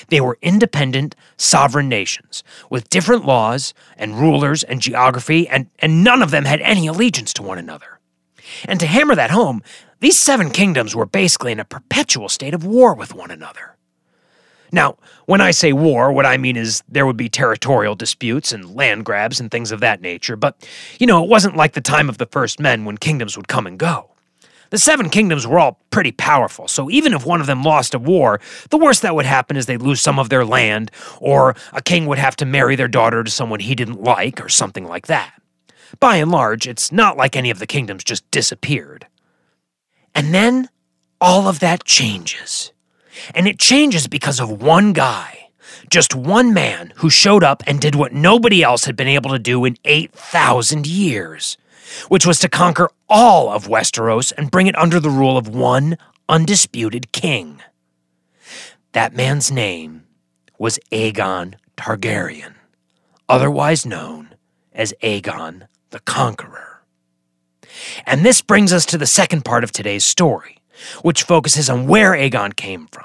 They were independent, sovereign nations with different laws and rulers and geography, and, and none of them had any allegiance to one another. And to hammer that home, these seven kingdoms were basically in a perpetual state of war with one another. Now, when I say war, what I mean is there would be territorial disputes and land grabs and things of that nature, but, you know, it wasn't like the time of the First Men when kingdoms would come and go. The Seven Kingdoms were all pretty powerful, so even if one of them lost a war, the worst that would happen is they'd lose some of their land, or a king would have to marry their daughter to someone he didn't like, or something like that. By and large, it's not like any of the kingdoms just disappeared. And then, all of that changes. And it changes because of one guy, just one man, who showed up and did what nobody else had been able to do in eight thousand years, which was to conquer all of Westeros and bring it under the rule of one undisputed king. That man's name was Aegon Targaryen, otherwise known as Aegon the Conqueror. And this brings us to the second part of today's story, which focuses on where Aegon came from.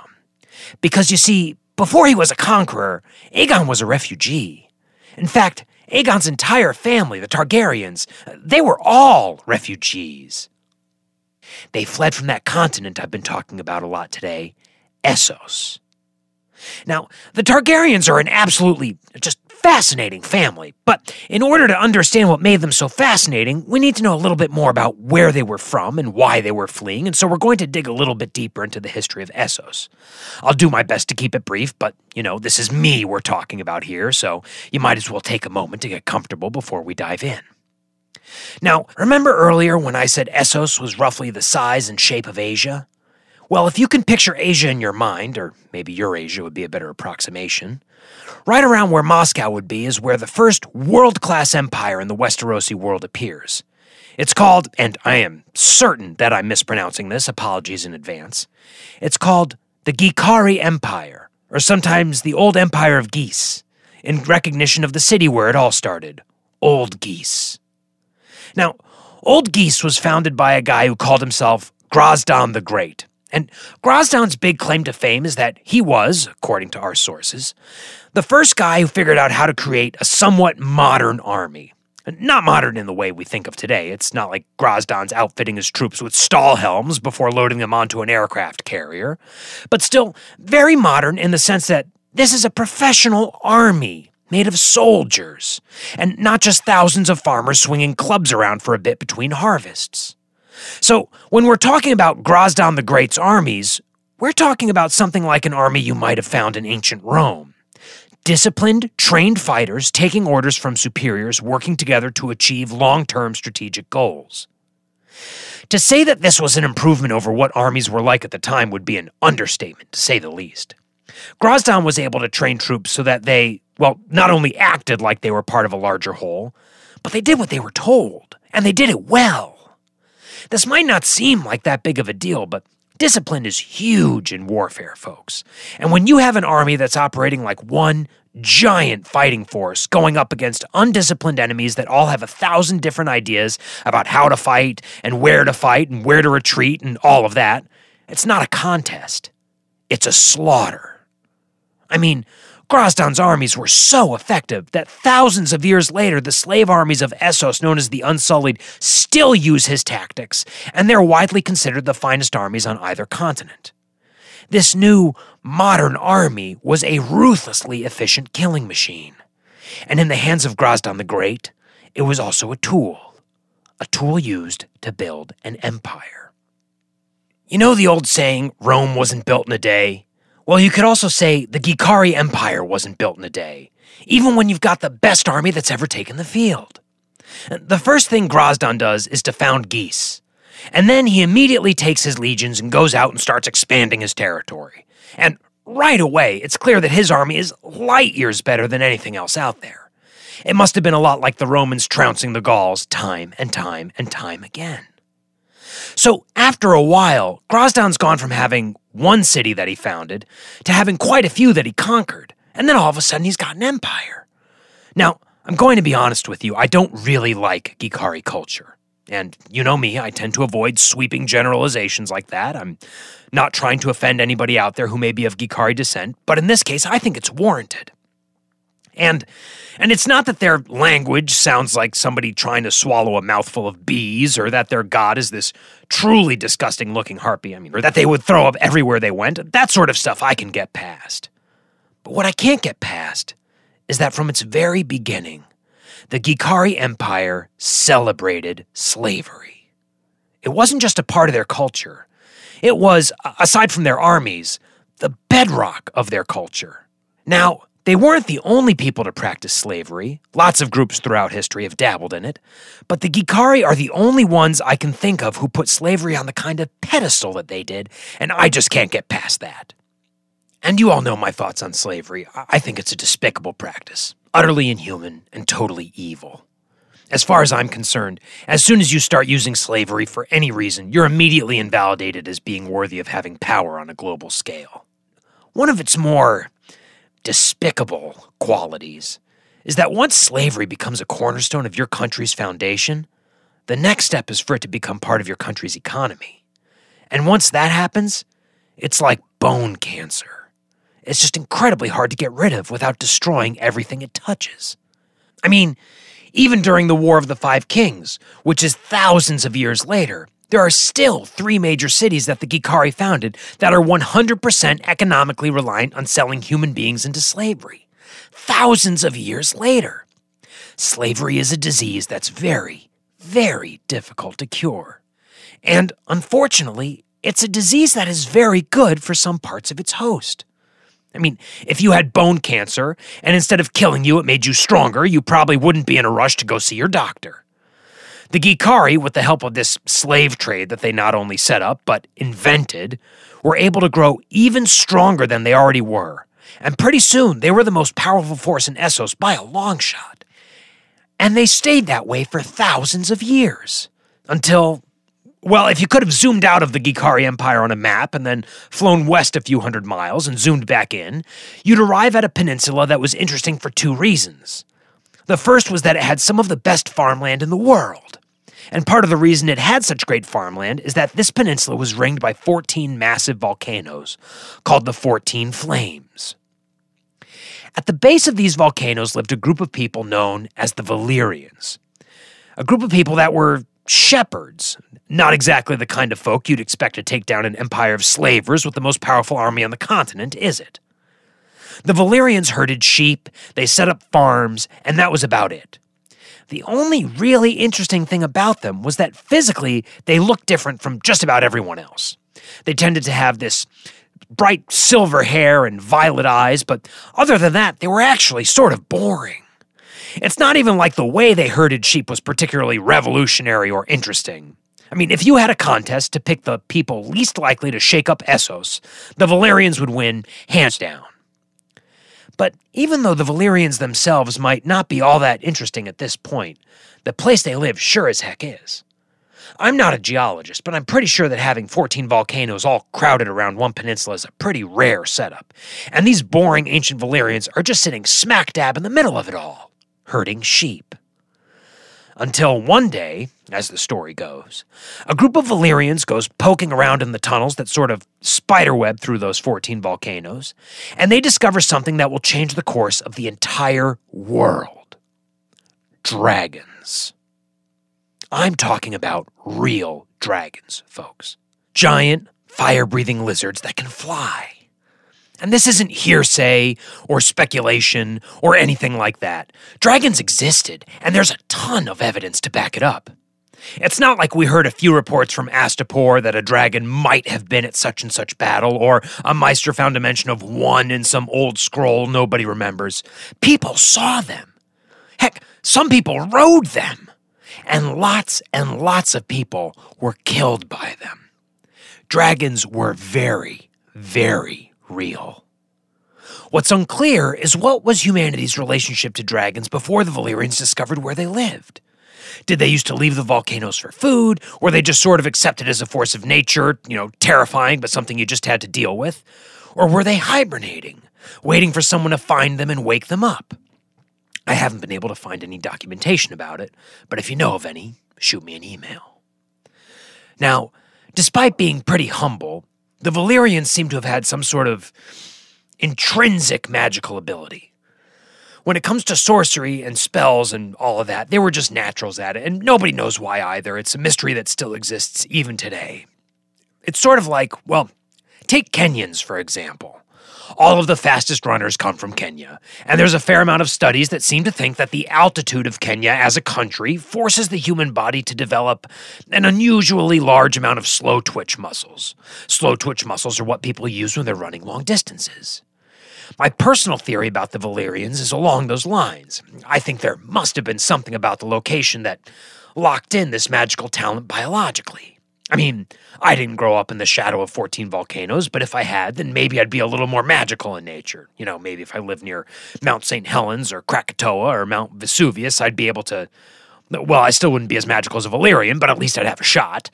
Because you see, before he was a conqueror, Aegon was a refugee. In fact, Aegon's entire family, the Targaryens, they were all refugees. They fled from that continent I've been talking about a lot today, Essos. Now, the Targaryens are an absolutely just fascinating family, but in order to understand what made them so fascinating, we need to know a little bit more about where they were from and why they were fleeing, and so we're going to dig a little bit deeper into the history of Essos. I'll do my best to keep it brief, but, you know, this is me we're talking about here, so you might as well take a moment to get comfortable before we dive in. Now, remember earlier when I said Essos was roughly the size and shape of Asia? Well, if you can picture Asia in your mind, or maybe Eurasia would be a better approximation, right around where Moscow would be is where the first world-class empire in the Westerosi world appears. It's called, and I am certain that I'm mispronouncing this, apologies in advance, it's called the Ghiscari Empire, or sometimes the Old Empire of Ghis, in recognition of the city where it all started, Old Ghis. Now, Old Ghis was founded by a guy who called himself Grazdan the Great. And Grazdan's big claim to fame is that he was, according to our sources, the first guy who figured out how to create a somewhat modern army. Not modern in the way we think of today. It's not like Grazdan's outfitting his troops with stall helms before loading them onto an aircraft carrier, but still very modern in the sense that this is a professional army made of soldiers, and not just thousands of farmers swinging clubs around for a bit between harvests. So, when we're talking about Grazdan the Great's armies, we're talking about something like an army you might have found in ancient Rome. Disciplined, trained fighters taking orders from superiors working together to achieve long-term strategic goals. To say that this was an improvement over what armies were like at the time would be an understatement, to say the least. Grazdan was able to train troops so that they, well, not only acted like they were part of a larger whole, but they did what they were told, and they did it well. This might not seem like that big of a deal, but Discipline is huge in warfare, folks. And when you have an army that's operating like one giant fighting force going up against undisciplined enemies that all have a thousand different ideas about how to fight and where to fight and where to retreat and all of that, it's not a contest. It's a slaughter. I mean, Grazdan's armies were so effective that thousands of years later, the slave armies of Essos, known as the Unsullied, still use his tactics, and they're widely considered the finest armies on either continent. This new, modern army was a ruthlessly efficient killing machine. And in the hands of Grazdan the Great, it was also a tool. A tool used to build an empire. You know the old saying, Rome wasn't built in a day? Well, you could also say the Ghiscari Empire wasn't built in a day, even when you've got the best army that's ever taken the field. The first thing Grazdan does is to found Ghis, and then he immediately takes his legions and goes out and starts expanding his territory. And right away, it's clear that his army is light years better than anything else out there. It must have been a lot like the Romans trouncing the Gauls time and time and time again. So after a while, Grazdan's gone from having one city that he founded to having quite a few that he conquered, and then all of a sudden he's got an empire. Now, I'm going to be honest with you, I don't really like Ghiscari culture. And you know me, I tend to avoid sweeping generalizations like that. I'm not trying to offend anybody out there who may be of Ghiscari descent, but in this case, I think it's warranted. And and it's not that their language sounds like somebody trying to swallow a mouthful of bees, or that their god is this truly disgusting-looking harpy, I mean, or that they would throw up everywhere they went. That sort of stuff I can get past. But what I can't get past is that from its very beginning, the Ghiscari Empire celebrated slavery. It wasn't just a part of their culture. It was, aside from their armies, the bedrock of their culture. Now, they weren't the only people to practice slavery. Lots of groups throughout history have dabbled in it. But the Ghiscari are the only ones I can think of who put slavery on the kind of pedestal that they did, and I just can't get past that. And you all know my thoughts on slavery. I think it's a despicable practice, utterly inhuman and totally evil. As far as I'm concerned, as soon as you start using slavery for any reason, you're immediately invalidated as being worthy of having power on a global scale. One of its more despicable qualities is that once slavery becomes a cornerstone of your country's foundation, the next step is for it to become part of your country's economy. And once that happens, it's like bone cancer. It's just incredibly hard to get rid of without destroying everything it touches. I mean, even during the War of the Five Kings, which is thousands of years later, there are still three major cities that the Ghiscari founded that are one hundred percent economically reliant on selling human beings into slavery. Thousands of years later. Slavery is a disease that's very, very difficult to cure. And unfortunately, it's a disease that is very good for some parts of its host. I mean, if you had bone cancer, and instead of killing you it made you stronger, you probably wouldn't be in a rush to go see your doctor. The Ghiscari, with the help of this slave trade that they not only set up, but invented, were able to grow even stronger than they already were. And pretty soon, they were the most powerful force in Essos by a long shot. And they stayed that way for thousands of years. Until, well, if you could have zoomed out of the Ghiscari Empire on a map and then flown west a few hundred miles and zoomed back in, you'd arrive at a peninsula that was interesting for two reasons. The first was that it had some of the best farmland in the world. And part of the reason it had such great farmland is that this peninsula was ringed by fourteen massive volcanoes called the fourteen Flames. At the base of these volcanoes lived a group of people known as the Valyrians, a group of people that were shepherds, not exactly the kind of folk you'd expect to take down an empire of slavers with the most powerful army on the continent, is it? The Valyrians herded sheep, they set up farms, and that was about it. The only really interesting thing about them was that physically, they looked different from just about everyone else. They tended to have this bright silver hair and violet eyes, but other than that, they were actually sort of boring. It's not even like the way they herded sheep was particularly revolutionary or interesting. I mean, if you had a contest to pick the people least likely to shake up Essos, the Valyrians would win hands down. But even though the Valyrians themselves might not be all that interesting at this point, the place they live sure as heck is. I'm not a geologist, but I'm pretty sure that having fourteen volcanoes all crowded around one peninsula is a pretty rare setup, and these boring ancient Valyrians are just sitting smack dab in the middle of it all, herding sheep. Until one day, as the story goes, a group of Valyrians goes poking around in the tunnels that sort of spiderweb through those fourteen volcanoes, and they discover something that will change the course of the entire world. Dragons. I'm talking about real dragons, folks. Giant, fire-breathing lizards that can fly. And this isn't hearsay or speculation or anything like that. Dragons existed, and there's a ton of evidence to back it up. It's not like we heard a few reports from Astapor that a dragon might have been at such and such battle, or a Meister found a mention of one in some old scroll nobody remembers. People saw them. Heck, some people rode them. And lots and lots of people were killed by them. Dragons were very, very real. What's unclear is what was humanity's relationship to dragons before the Valyrians discovered where they lived. Did they used to leave the volcanoes for food? Were they just sort of accepted as a force of nature, you know, terrifying but something you just had to deal with? Or were they hibernating, waiting for someone to find them and wake them up? I haven't been able to find any documentation about it, but if you know of any, shoot me an email. Now, despite being pretty humble, the Valyrians seem to have had some sort of intrinsic magical ability. When it comes to sorcery and spells and all of that, they were just naturals at it, and nobody knows why either. It's a mystery that still exists even today. It's sort of like, well, take Kenyans, for example. All of the fastest runners come from Kenya, and there's a fair amount of studies that seem to think that the altitude of Kenya as a country forces the human body to develop an unusually large amount of slow twitch muscles. Slow twitch muscles are what people use when they're running long distances. My personal theory about the Valyrians is along those lines. I think there must have been something about the location that locked in this magical talent biologically. I mean, I didn't grow up in the shadow of fourteen volcanoes, but if I had, then maybe I'd be a little more magical in nature. You know, maybe if I lived near Mount Saint Helens or Krakatoa or Mount Vesuvius, I'd be able to... Well, I still wouldn't be as magical as a Valyrian, but at least I'd have a shot.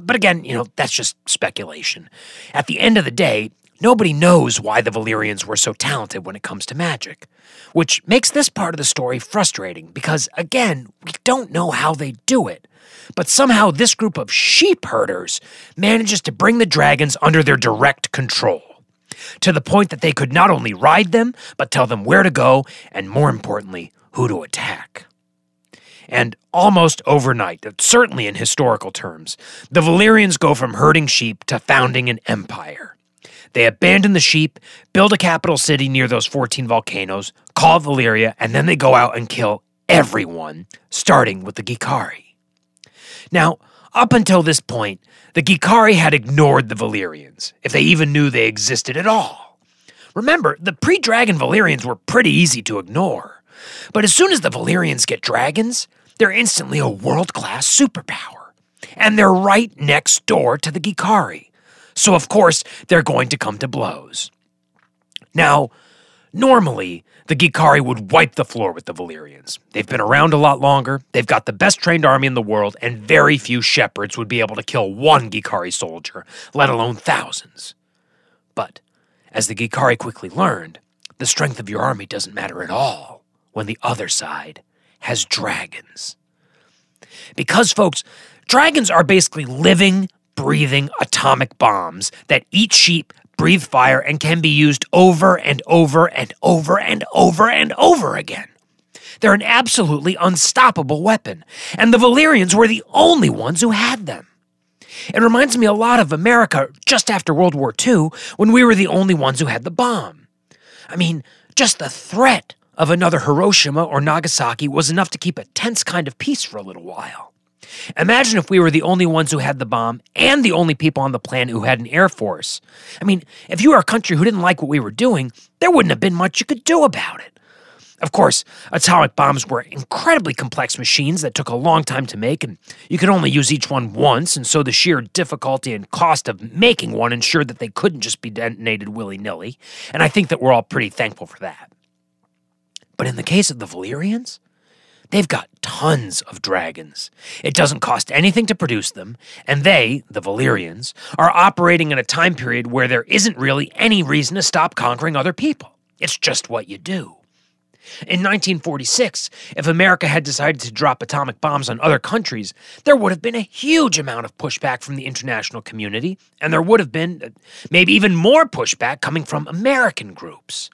But again, you know, that's just speculation. At the end of the day, nobody knows why the Valyrians were so talented when it comes to magic, which makes this part of the story frustrating because, again, we don't know how they do it. But somehow this group of sheep herders manages to bring the dragons under their direct control, to the point that they could not only ride them, but tell them where to go, and more importantly, who to attack. And almost overnight, certainly in historical terms, the Valyrians go from herding sheep to founding an empire. They abandon the sheep, build a capital city near those fourteen volcanoes, call Valyria, and then they go out and kill everyone, starting with the Ghiscari. Now, up until this point, the Ghiscari had ignored the Valyrians, if they even knew they existed at all. Remember, the pre-dragon Valyrians were pretty easy to ignore. But as soon as the Valyrians get dragons, they're instantly a world-class superpower. And they're right next door to the Ghiscari. So, of course, they're going to come to blows. Now, normally, the Ghiscari would wipe the floor with the Valyrians. They've been around a lot longer, they've got the best trained army in the world, and very few shepherds would be able to kill one Ghiscari soldier, let alone thousands. But, as the Ghiscari quickly learned, the strength of your army doesn't matter at all when the other side has dragons. Because, folks, dragons are basically living, breathing atomic bombs that eat sheep, breathe fire, and can be used over and over and over and over and over again. They're an absolutely unstoppable weapon, and the Valyrians were the only ones who had them. It reminds me a lot of America just after World War Two, when we were the only ones who had the bomb. I mean, just the threat of another Hiroshima or Nagasaki was enough to keep a tense kind of peace for a little while. Imagine if we were the only ones who had the bomb and the only people on the planet who had an air force. I mean, if you were a country who didn't like what we were doing, there wouldn't have been much you could do about it. Of course, atomic bombs were incredibly complex machines that took a long time to make, and you could only use each one once, and so the sheer difficulty and cost of making one ensured that they couldn't just be detonated willy-nilly, and I think that we're all pretty thankful for that. But in the case of the Valyrians, They've got tons of dragons. It doesn't cost anything to produce them, and they, the Valyrians, are operating in a time period where there isn't really any reason to stop conquering other people. It's just what you do. In nineteen forty-six, if America had decided to drop atomic bombs on other countries, there would have been a huge amount of pushback from the international community, and there would have been maybe even more pushback coming from American groups.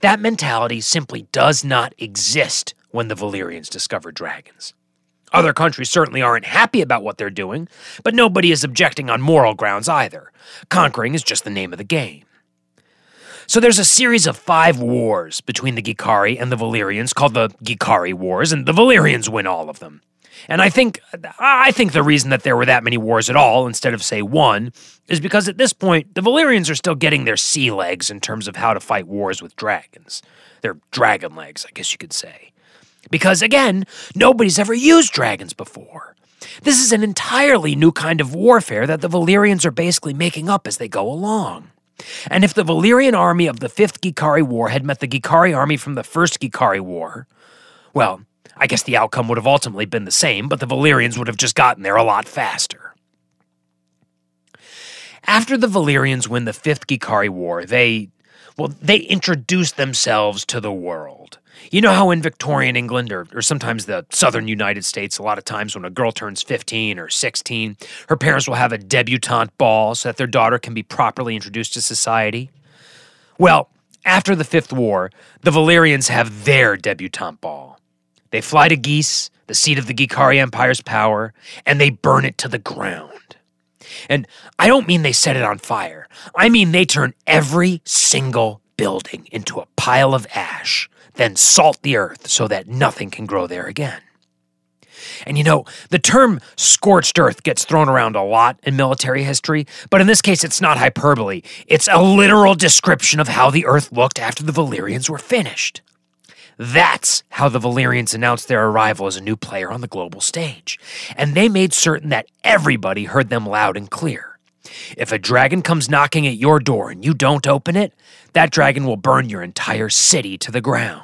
That mentality simply does not exist when the Valyrians discover dragons. Other countries certainly aren't happy about what they're doing, but nobody is objecting on moral grounds either. Conquering is just the name of the game. So there's a series of five wars between the Ghiscari and the Valyrians called the Ghiscari Wars, and the Valyrians win all of them. And I think, I think the reason that there were that many wars at all, instead of, say, one, is because at this point, the Valyrians are still getting their sea legs in terms of how to fight wars with dragons. They're dragon legs, I guess you could say. Because, again, nobody's ever used dragons before. This is an entirely new kind of warfare that the Valyrians are basically making up as they go along. And if the Valyrian army of the Fifth Ghiscari War had met the Ghiscari army from the First Ghiscari War, well, I guess the outcome would have ultimately been the same, but the Valyrians would have just gotten there a lot faster. After the Valyrians win the Fifth Ghiscari War, they, well, they introduce themselves to the world. You know how in Victorian England, or, or sometimes the southern United States, a lot of times when a girl turns fifteen or sixteen, her parents will have a debutante ball so that their daughter can be properly introduced to society? Well, after the Fifth War, the Valyrians have their debutante ball. They fly to Ghis, the seat of the Ghiscari Empire's power, and they burn it to the ground. And I don't mean they set it on fire. I mean they turn every single building into a pile of ash, then salt the earth so that nothing can grow there again. And you know, the term scorched earth gets thrown around a lot in military history, but in this case it's not hyperbole. It's a literal description of how the earth looked after the Valyrians were finished. That's how the Valyrians announced their arrival as a new player on the global stage, and they made certain that everybody heard them loud and clear. If a dragon comes knocking at your door and you don't open it, that dragon will burn your entire city to the ground.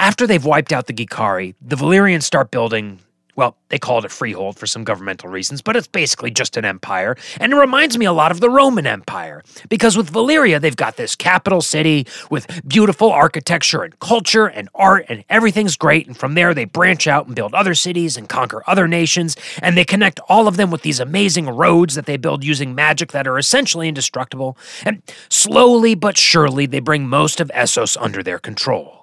After they've wiped out the Ghiscari, the Valyrians start building, well, they call it a freehold for some governmental reasons, but it's basically just an empire, and it reminds me a lot of the Roman Empire, because with Valyria, they've got this capital city with beautiful architecture and culture and art, and everything's great, and from there they branch out and build other cities and conquer other nations, and they connect all of them with these amazing roads that they build using magic that are essentially indestructible, and slowly but surely they bring most of Essos under their control.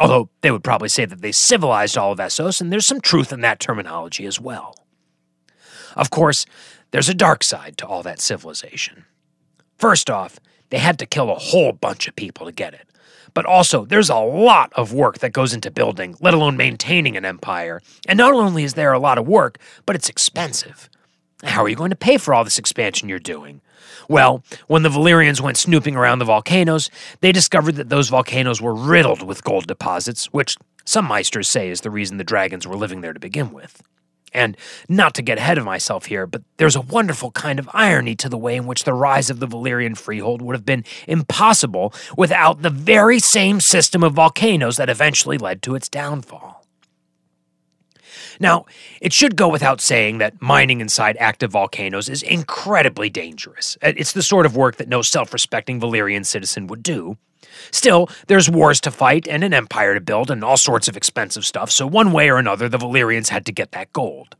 Although they would probably say that they civilized all of Essos, and there's some truth in that terminology as well. Of course, there's a dark side to all that civilization. First off, they had to kill a whole bunch of people to get it. But also, there's a lot of work that goes into building, let alone maintaining an empire. And not only is there a lot of work, but it's expensive. How are you going to pay for all this expansion you're doing? Well, when the Valyrians went snooping around the volcanoes, they discovered that those volcanoes were riddled with gold deposits, which some Meisters say is the reason the dragons were living there to begin with. And not to get ahead of myself here, but there's a wonderful kind of irony to the way in which the rise of the Valyrian freehold would have been impossible without the very same system of volcanoes that eventually led to its downfall. Now, it should go without saying that mining inside active volcanoes is incredibly dangerous. It's the sort of work that no self-respecting Valyrian citizen would do. Still, there's wars to fight and an empire to build and all sorts of expensive stuff, so one way or another, the Valyrians had to get that gold.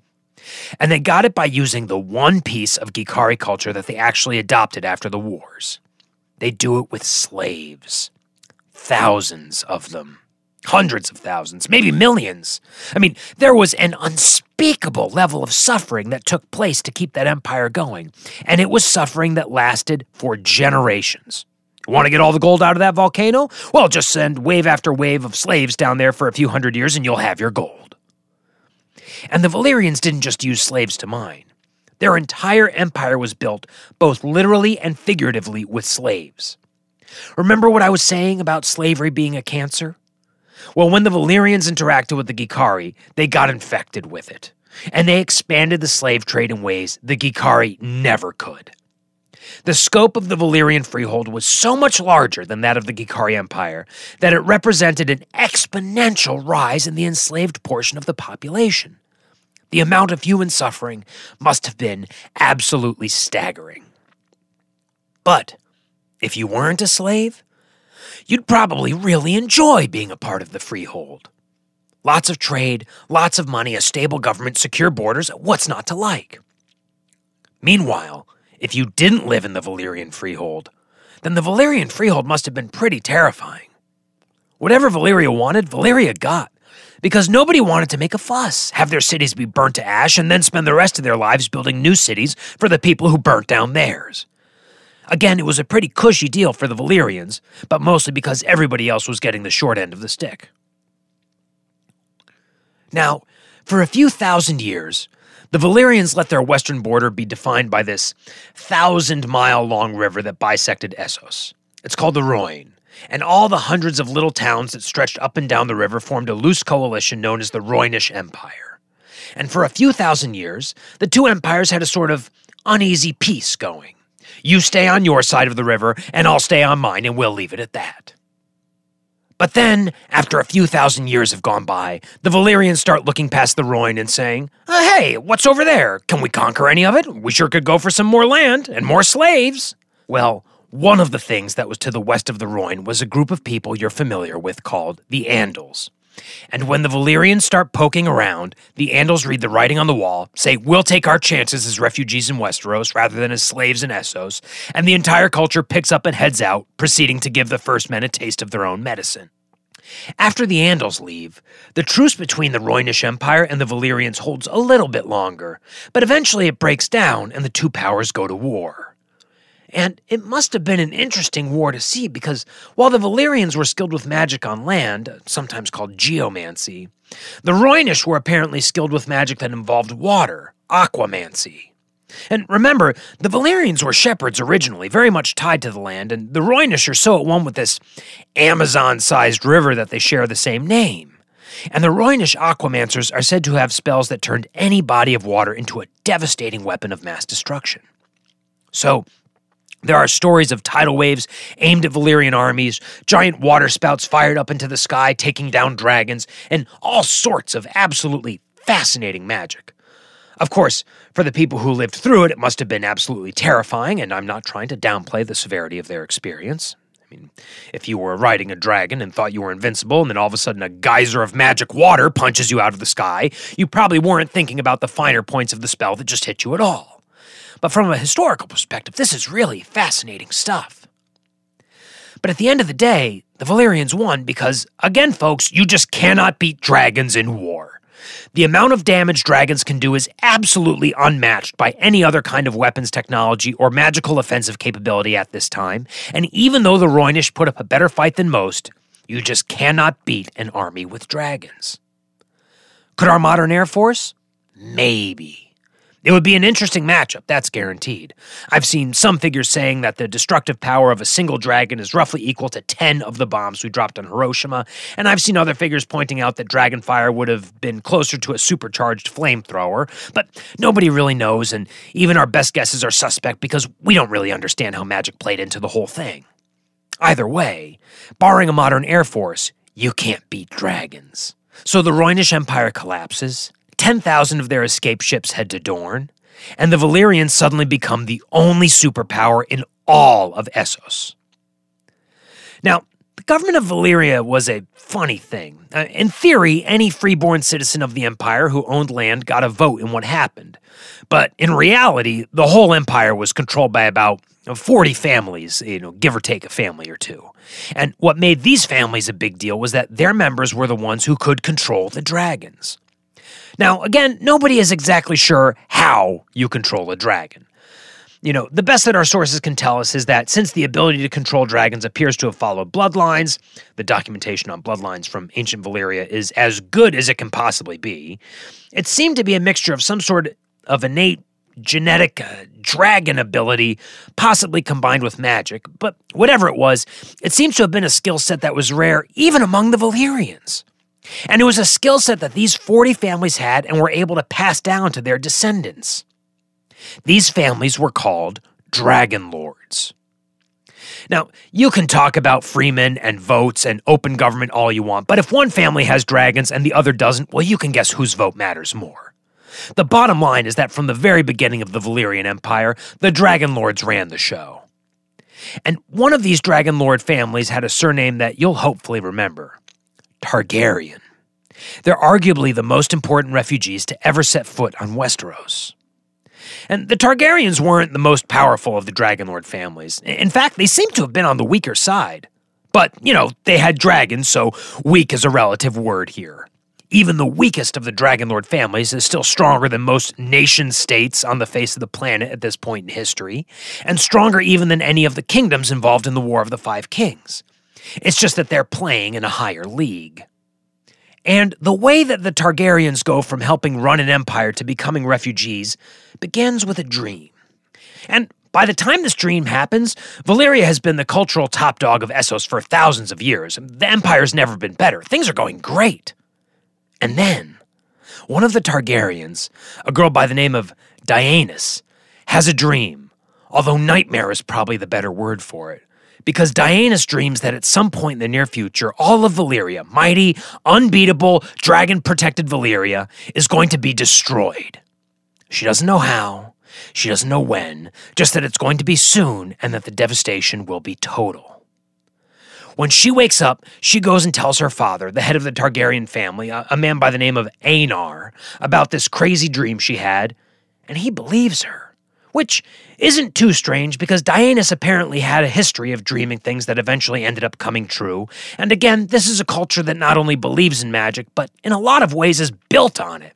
And they got it by using the one piece of Ghiscari culture that they actually adopted after the wars. They do it with slaves. Thousands of them. Hundreds of thousands, maybe millions. I mean, there was an unspeakable level of suffering that took place to keep that empire going, and it was suffering that lasted for generations. Want to get all the gold out of that volcano? Well, just send wave after wave of slaves down there for a few hundred years and you'll have your gold. And the Valyrians didn't just use slaves to mine. Their entire empire was built both literally and figuratively with slaves. Remember what I was saying about slavery being a cancer? Well, when the Valyrians interacted with the Ghiscari, they got infected with it, and they expanded the slave trade in ways the Ghiscari never could. The scope of the Valyrian freehold was so much larger than that of the Ghiscari Empire that it represented an exponential rise in the enslaved portion of the population. The amount of human suffering must have been absolutely staggering. But if you weren't a slave, you'd probably really enjoy being a part of the freehold. Lots of trade, lots of money, a stable government, secure borders, what's not to like? Meanwhile, if you didn't live in the Valyrian freehold, then the Valyrian freehold must have been pretty terrifying. Whatever Valyria wanted, Valyria got, because nobody wanted to make a fuss, have their cities be burnt to ash, and then spend the rest of their lives building new cities for the people who burnt down theirs. Again, it was a pretty cushy deal for the Valyrians, but mostly because everybody else was getting the short end of the stick. Now, for a few thousand years, the Valyrians let their western border be defined by this thousand-mile-long river that bisected Essos. It's called the Rhoyne, and all the hundreds of little towns that stretched up and down the river formed a loose coalition known as the Rhoynish Empire. And for a few thousand years, the two empires had a sort of uneasy peace going. You stay on your side of the river, and I'll stay on mine, and we'll leave it at that. But then, after a few thousand years have gone by, the Valyrians start looking past the Rhoyne and saying, uh, hey, what's over there? Can we conquer any of it? We sure could go for some more land and more slaves. Well, one of the things that was to the west of the Rhoyne was a group of people you're familiar with called the Andals. And when the Valyrians start poking around, the Andals read the writing on the wall, say, we'll take our chances as refugees in Westeros rather than as slaves in Essos, and the entire culture picks up and heads out, proceeding to give the first men a taste of their own medicine. After the Andals leave, the truce between the Rhoynish Empire and the Valyrians holds a little bit longer, but eventually it breaks down and the two powers go to war. And it must have been an interesting war to see because while the Valyrians were skilled with magic on land, sometimes called geomancy, the Rhoynish were apparently skilled with magic that involved water, aquamancy. And remember, the Valyrians were shepherds originally, very much tied to the land, and the Rhoynish are so at one with this Amazon-sized river that they share the same name. And the Rhoynish aquamancers are said to have spells that turned any body of water into a devastating weapon of mass destruction. So, there are stories of tidal waves aimed at Valyrian armies, giant water spouts fired up into the sky taking down dragons, and all sorts of absolutely fascinating magic. Of course, for the people who lived through it, it must have been absolutely terrifying, and I'm not trying to downplay the severity of their experience. I mean, if you were riding a dragon and thought you were invincible, and then all of a sudden a geyser of magic water punches you out of the sky, you probably weren't thinking about the finer points of the spell that just hit you at all. But from a historical perspective, this is really fascinating stuff. But at the end of the day, the Valyrians won because, again, folks, you just cannot beat dragons in war. The amount of damage dragons can do is absolutely unmatched by any other kind of weapons technology or magical offensive capability at this time, and even though the Rhoynish put up a better fight than most, you just cannot beat an army with dragons. Could our modern Air Force? Maybe. It would be an interesting matchup, that's guaranteed. I've seen some figures saying that the destructive power of a single dragon is roughly equal to ten of the bombs we dropped on Hiroshima, and I've seen other figures pointing out that dragon fire would have been closer to a supercharged flamethrower, but nobody really knows, and even our best guesses are suspect because we don't really understand how magic played into the whole thing. Either way, barring a modern Air Force, you can't beat dragons. So the Rhoynish Empire collapses, ten thousand of their escape ships head to Dorne, and the Valyrians suddenly become the only superpower in all of Essos. Now, the government of Valyria was a funny thing. In theory, any freeborn citizen of the empire who owned land got a vote in what happened. But in reality, the whole empire was controlled by about forty families, you know, give or take a family or two. And what made these families a big deal was that their members were the ones who could control the dragons. Now, again, nobody is exactly sure how you control a dragon. You know, the best that our sources can tell us is that since the ability to control dragons appears to have followed bloodlines, the documentation on bloodlines from ancient Valyria is as good as it can possibly be, it seemed to be a mixture of some sort of innate genetic uh, dragon ability, possibly combined with magic, but whatever it was, it seems to have been a skill set that was rare even among the Valyrians. And it was a skill set that these forty families had and were able to pass down to their descendants. These families were called dragon lords. Now, you can talk about freemen and votes and open government all you want, but if one family has dragons and the other doesn't, well, you can guess whose vote matters more. The bottom line is that from the very beginning of the Valyrian Empire, the dragon lords ran the show. And one of these dragon lord families had a surname that you'll hopefully remember, Targaryen. They're arguably the most important refugees to ever set foot on Westeros. And the Targaryens weren't the most powerful of the Dragonlord families. In fact, they seem to have been on the weaker side. But, you know, they had dragons, so weak is a relative word here. Even the weakest of the Dragonlord families is still stronger than most nation-states on the face of the planet at this point in history, and stronger even than any of the kingdoms involved in the War of the Five Kings. It's just that they're playing in a higher league. And the way that the Targaryens go from helping run an empire to becoming refugees begins with a dream. And by the time this dream happens, Valyria has been the cultural top dog of Essos for thousands of years. The empire's never been better. Things are going great. And then, one of the Targaryens, a girl by the name of Daenerys, has a dream, although nightmare is probably the better word for it. Because Daenerys dreams that at some point in the near future, all of Valyria, mighty, unbeatable, dragon-protected Valyria, is going to be destroyed. She doesn't know how, she doesn't know when, just that it's going to be soon and that the devastation will be total. When she wakes up, she goes and tells her father, the head of the Targaryen family, a man by the name of Aenar, about this crazy dream she had, and he believes her. Which isn't too strange because Daenerys apparently had a history of dreaming things that eventually ended up coming true. And again, this is a culture that not only believes in magic, but in a lot of ways is built on it.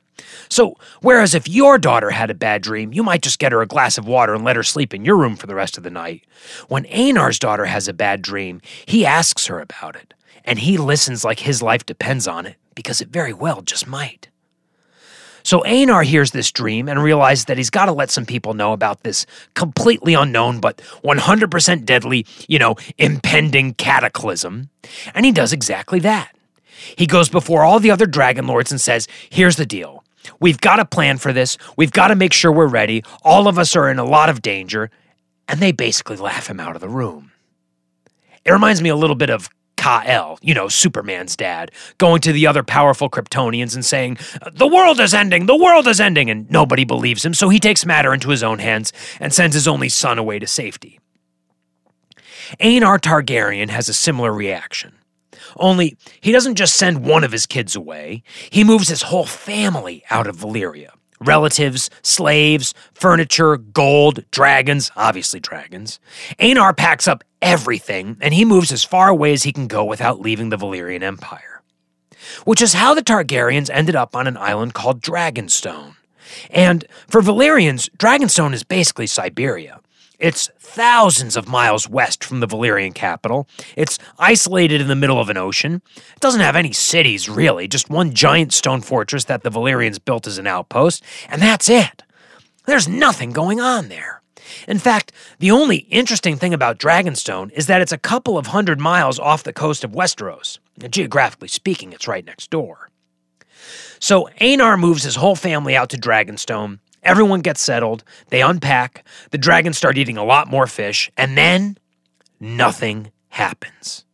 So, whereas if your daughter had a bad dream, you might just get her a glass of water and let her sleep in your room for the rest of the night. When Aenar's daughter has a bad dream, he asks her about it. And he listens like his life depends on it, because it very well just might. So Aenar hears this dream and realizes that he's got to let some people know about this completely unknown but one hundred percent deadly, you know, impending cataclysm. And he does exactly that. He goes before all the other dragon lords and says, here's the deal. We've got a plan for this. We've got to make sure we're ready. All of us are in a lot of danger. And they basically laugh him out of the room. It reminds me a little bit of Kal, you know, Superman's dad, going to the other powerful Kryptonians and saying, the world is ending, the world is ending, and nobody believes him, so he takes matter into his own hands and sends his only son away to safety. Aenar Targaryen has a similar reaction, only he doesn't just send one of his kids away, he moves his whole family out of Valyria. Relatives, slaves, furniture, gold, dragons, obviously dragons. Aenar packs up everything, and he moves as far away as he can go without leaving the Valyrian Empire. Which is how the Targaryens ended up on an island called Dragonstone. And for Valyrians, Dragonstone is basically Siberia. It's thousands of miles west from the Valyrian capital. It's isolated in the middle of an ocean. It doesn't have any cities, really, just one giant stone fortress that the Valyrians built as an outpost, and that's it. There's nothing going on there. In fact, the only interesting thing about Dragonstone is that it's a couple of hundred miles off the coast of Westeros. And geographically speaking, it's right next door. So Aenar moves his whole family out to Dragonstone. Everyone gets settled, they unpack, the dragons start eating a lot more fish, and then nothing happens.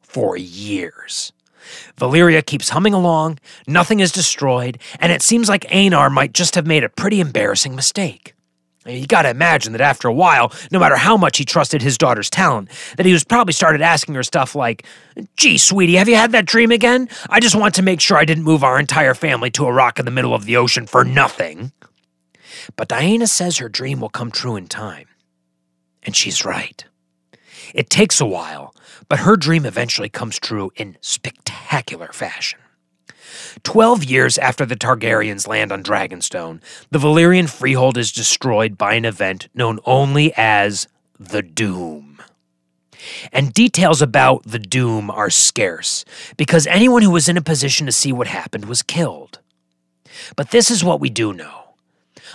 For years. Valyria keeps humming along, nothing is destroyed, and it seems like Aenar might just have made a pretty embarrassing mistake. You gotta imagine that after a while, no matter how much he trusted his daughter's talent, that he was probably started asking her stuff like, gee, sweetie, have you had that dream again? I just want to make sure I didn't move our entire family to a rock in the middle of the ocean for nothing. But Diana says her dream will come true in time. And she's right. It takes a while, but her dream eventually comes true in spectacular fashion. Twelve years after the Targaryens land on Dragonstone, the Valyrian freehold is destroyed by an event known only as the Doom. And details about the Doom are scarce, because anyone who was in a position to see what happened was killed. But this is what we do know.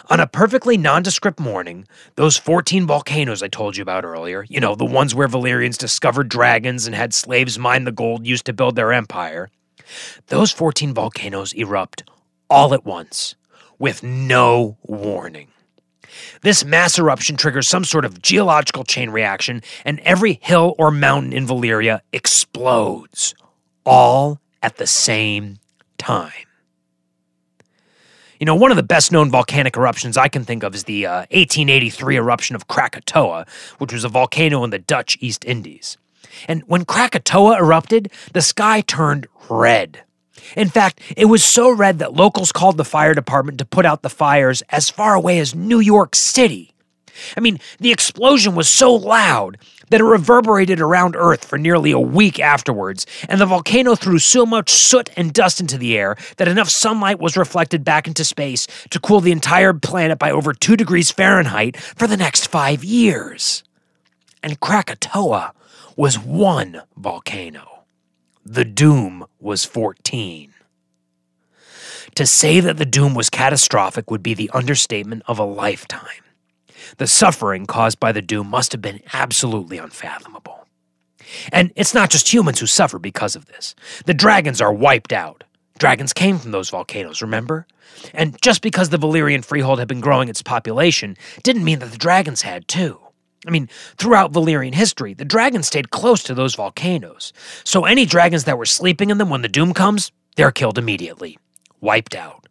On a perfectly nondescript morning, those fourteen volcanoes I told you about earlier, you know, the ones where Valyrians discovered dragons and had slaves mine the gold used to build their empire, those fourteen volcanoes erupt all at once, with no warning. This mass eruption triggers some sort of geological chain reaction, and every hill or mountain in Valyria explodes, all at the same time. You know, one of the best-known volcanic eruptions I can think of is the uh, eighteen eighty-three eruption of Krakatoa, which was a volcano in the Dutch East Indies. And when Krakatoa erupted, the sky turned red. In fact, it was so red that locals called the fire department to put out the fires as far away as New York City. I mean, the explosion was so loud that it reverberated around Earth for nearly a week afterwards, and the volcano threw so much soot and dust into the air that enough sunlight was reflected back into space to cool the entire planet by over two degrees Fahrenheit for the next five years. And Krakatoa was one volcano. The Doom was fourteen. To say that the Doom was catastrophic would be the understatement of a lifetime. The suffering caused by the Doom must have been absolutely unfathomable. And it's not just humans who suffer because of this. The dragons are wiped out. Dragons came from those volcanoes, remember? And just because the Valyrian freehold had been growing its population didn't mean that the dragons had too. I mean, throughout Valyrian history, the dragons stayed close to those volcanoes. So any dragons that were sleeping in them when the Doom comes, they're killed immediately, wiped out.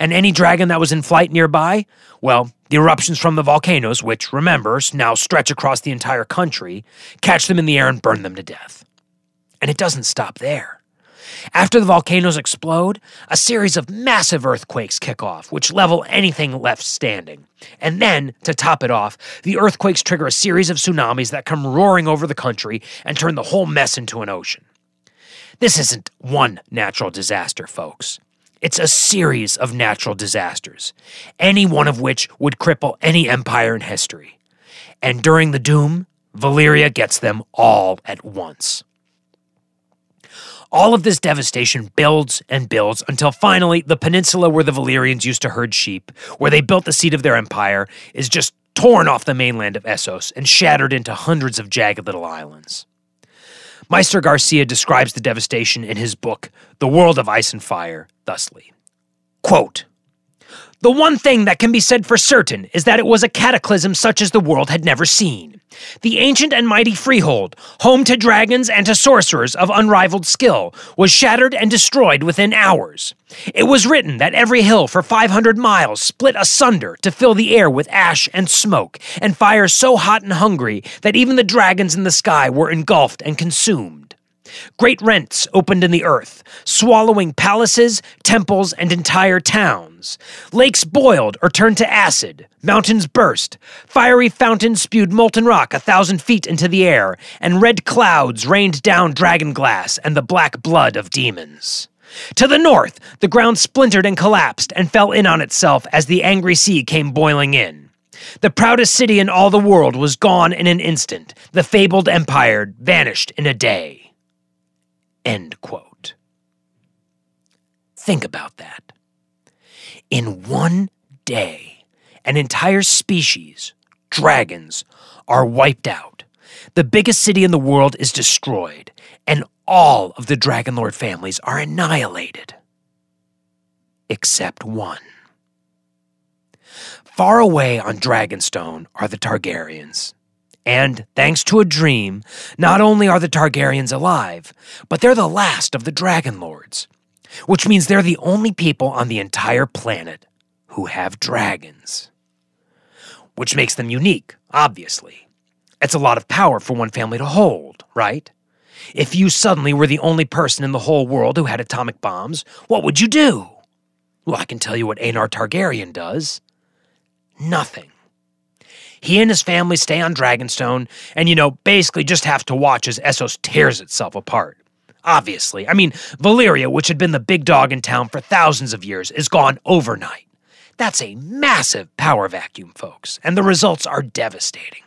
And any dragon that was in flight nearby, well, the eruptions from the volcanoes, which, remember, now stretch across the entire country, catch them in the air and burn them to death. And it doesn't stop there. After the volcanoes explode, a series of massive earthquakes kick off, which level anything left standing. And then, to top it off, the earthquakes trigger a series of tsunamis that come roaring over the country and turn the whole mess into an ocean. This isn't one natural disaster, folks. It's a series of natural disasters, any one of which would cripple any empire in history. And during the Doom, Valyria gets them all at once. All of this devastation builds and builds until finally the peninsula where the Valyrians used to herd sheep, where they built the seat of their empire, is just torn off the mainland of Essos and shattered into hundreds of jagged little islands. Meister Garcia describes the devastation in his book, The World of Ice and Fire, thusly. Quote, "The one thing that can be said for certain is that it was a cataclysm such as the world had never seen. The ancient and mighty freehold, home to dragons and to sorcerers of unrivaled skill, was shattered and destroyed within hours. It was written that every hill for five hundred miles split asunder to fill the air with ash and smoke, and fires so hot and hungry that even the dragons in the sky were engulfed and consumed. Great rents opened in the earth, swallowing palaces, temples, and entire towns. Lakes boiled or turned to acid. Mountains burst. Fiery fountains spewed molten rock a thousand feet into the air, and red clouds rained down dragon glass and the black blood of demons. To the north, the ground splintered and collapsed and fell in on itself as the angry sea came boiling in. The proudest city in all the world was gone in an instant. The fabled empire vanished in a day." End quote. Think about that. In one day, an entire species, dragons, are wiped out. The biggest city in the world is destroyed, and all of the Dragonlord families are annihilated. Except one. Far away on Dragonstone are the Targaryens. And, thanks to a dream, not only are the Targaryens alive, but they're the last of the Dragonlords, which means they're the only people on the entire planet who have dragons. Which makes them unique, obviously. It's a lot of power for one family to hold, right? If you suddenly were the only person in the whole world who had atomic bombs, what would you do? Well, I can tell you what Aenar Targaryen does. Nothing. He and his family stay on Dragonstone and, you know, basically just have to watch as Essos tears itself apart. Obviously. I mean, Valyria, which had been the big dog in town for thousands of years, is gone overnight. That's a massive power vacuum, folks, and the results are devastating.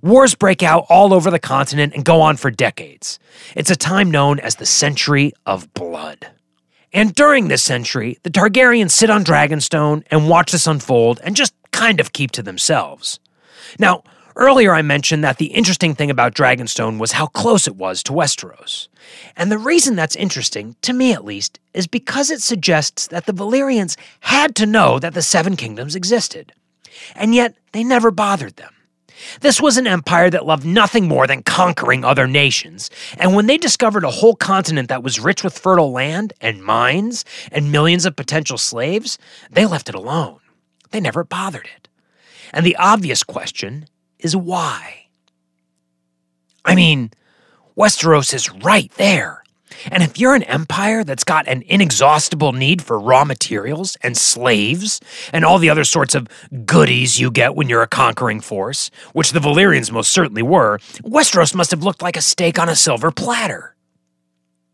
Wars break out all over the continent and go on for decades. It's a time known as the Century of Blood. And during this century, the Targaryens sit on Dragonstone and watch this unfold and just kind of keep to themselves. Now, earlier I mentioned that the interesting thing about Dragonstone was how close it was to Westeros. And the reason that's interesting, to me at least, is because it suggests that the Valyrians had to know that the Seven Kingdoms existed. and yet they never bothered them. This was an empire that loved nothing more than conquering other nations, and when they discovered a whole continent that was rich with fertile land and mines and millions of potential slaves, they left it alone. They never bothered it. And the obvious question is why? I mean, Westeros is right there. And if you're an empire that's got an inexhaustible need for raw materials and slaves and all the other sorts of goodies you get when you're a conquering force, which the Valyrians most certainly were, Westeros must have looked like a steak on a silver platter.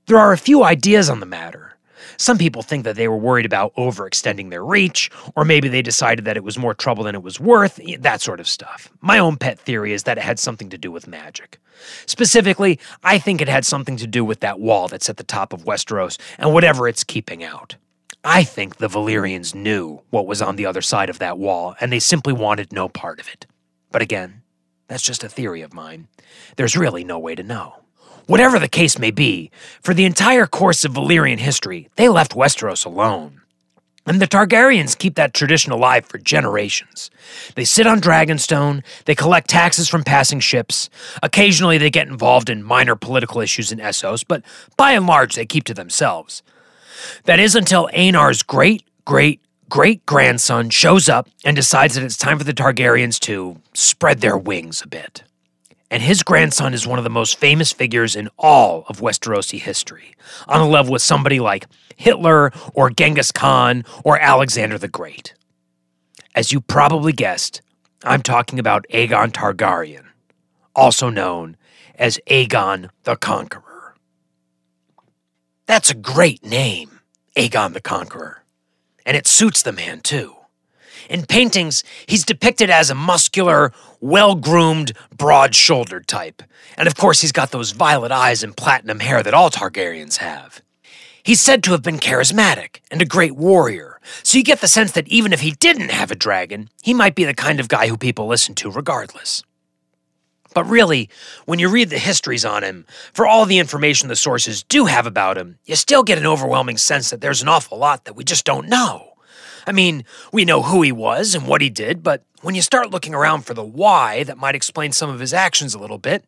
There are a few ideas on the matter. Some people think that they were worried about overextending their reach, or maybe they decided that it was more trouble than it was worth, that sort of stuff. My own pet theory is that it had something to do with magic. Specifically, I think it had something to do with that wall that's at the top of Westeros and whatever it's keeping out. I think the Valyrians knew what was on the other side of that wall, and they simply wanted no part of it. But again, that's just a theory of mine. There's really no way to know. Whatever the case may be, for the entire course of Valyrian history, they left Westeros alone. And the Targaryens keep that tradition alive for generations. They sit on Dragonstone, they collect taxes from passing ships, occasionally they get involved in minor political issues in Essos, but by and large they keep to themselves. That is until Aenar's great-great-great-grandson shows up and decides that it's time for the Targaryens to spread their wings a bit. And his grandson is one of the most famous figures in all of Westerosi history, on a level with somebody like Hitler or Genghis Khan or Alexander the Great. As you probably guessed, I'm talking about Aegon Targaryen, also known as Aegon the Conqueror. That's a great name, Aegon the Conqueror, and it suits the man too. In paintings, he's depicted as a muscular, well-groomed, broad-shouldered type. And of course, he's got those violet eyes and platinum hair that all Targaryens have. He's said to have been charismatic and a great warrior, so you get the sense that even if he didn't have a dragon, he might be the kind of guy who people listen to regardless. But really, when you read the histories on him, for all the information the sources do have about him, you still get an overwhelming sense that there's an awful lot that we just don't know. I mean, we know who he was and what he did, but when you start looking around for the why that might explain some of his actions a little bit,